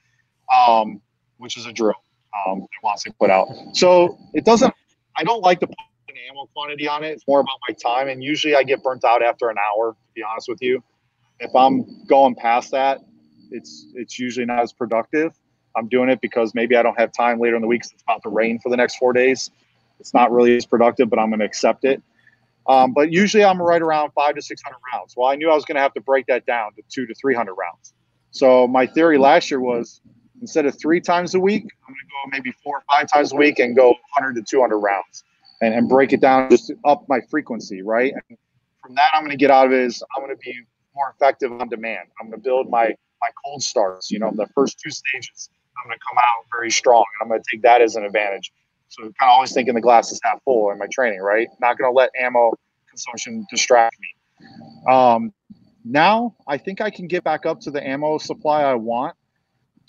um, which is a drill. Um, that wants to put out. So it doesn't, I don't like to put an ammo quantity on it. It's more about my time. And usually I get burnt out after an hour, to be honest with you. If I'm going past that, it's, it's usually not as productive. I'm doing it because maybe I don't have time later in the week. It's about to rain for the next four days. It's not really as productive, but I'm going to accept it. Um, but usually I'm right around five to six hundred rounds. Well, I knew I was going to have to break that down to two to three hundred rounds. So my theory last year was, instead of three times a week, I'm going to go maybe four or five times a week and go one hundred to two hundred rounds and, and break it down, just up my frequency, right? And from that, I'm going to get out of it is I'm going to be more effective on demand. I'm going to build my, my cold starts, you know, the first two stages. I'm going to come out very strong. And I'm going to take that as an advantage. So I'm kind of always thinking the glass is half full in my training, right? Not going to let ammo consumption distract me. Um, now I think I can get back up to the ammo supply I want.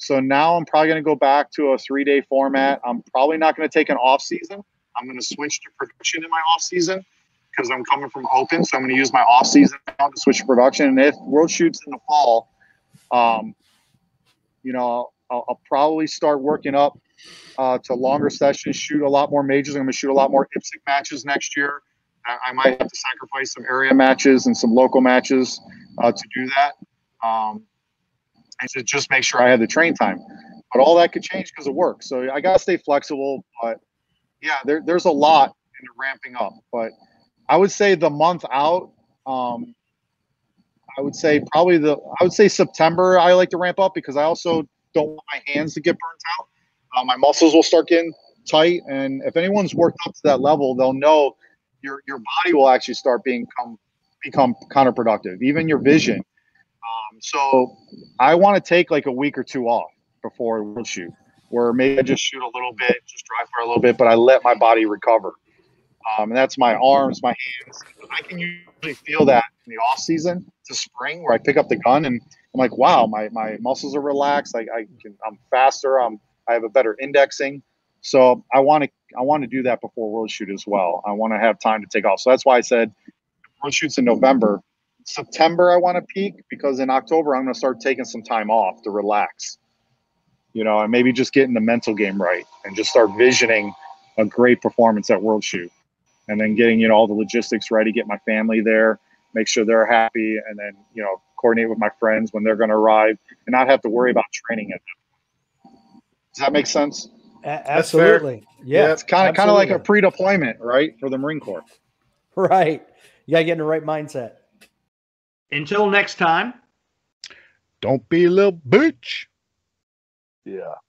So now I'm probably going to go back to a three-day format. I'm probably not going to take an off-season. I'm going to switch to production in my off-season because I'm coming from open. So I'm going to use my off-season now to switch to production. And if World Shoot's in the fall, um, you know, I'll, I'll probably start working up uh, to longer sessions, shoot a lot more majors. I'm going to shoot a lot more I P S C matches next year. I, I might have to sacrifice some area matches and some local matches uh, to do that. Um, and to just make sure I have the train time. But all that could change because of work. So I got to stay flexible. But, yeah, there, there's a lot in the ramping up. But I would say the month out, um, I would say probably the – I would say September I like to ramp up because I also don't want my hands to get burnt out. Uh, my muscles will start getting tight. And if anyone's worked up to that level, they'll know your, your body will actually start being come, become counterproductive, even your vision. Um, so I want to take like a week or two off before World Shoot, where maybe I just shoot a little bit, just dry fire a little bit, but I let my body recover. Um, and that's my arms, my hands. I can usually feel that in the off season to spring where I pick up the gun and I'm like, wow, my, my muscles are relaxed. I, I can, I'm faster. I'm, I have a better indexing. So I want to, I want to do that before World Shoot as well. I want to have time to take off. So that's why I said World Shoot's in November. September I want to peak because in October I'm going to start taking some time off to relax, you know, and maybe just getting the mental game right and just start visioning a great performance at World Shoot and then getting, you know, all the logistics ready, get my family there, make sure they're happy, and then, you know, coordinate with my friends when they're going to arrive and not have to worry about training at them. Does that make sense? A absolutely. Yeah, yeah, it's kind of kind of like a pre-deployment, right, for the Marine Corps. Right. You got to get in the right mindset. Until next time. Don't be a little bitch. Yeah.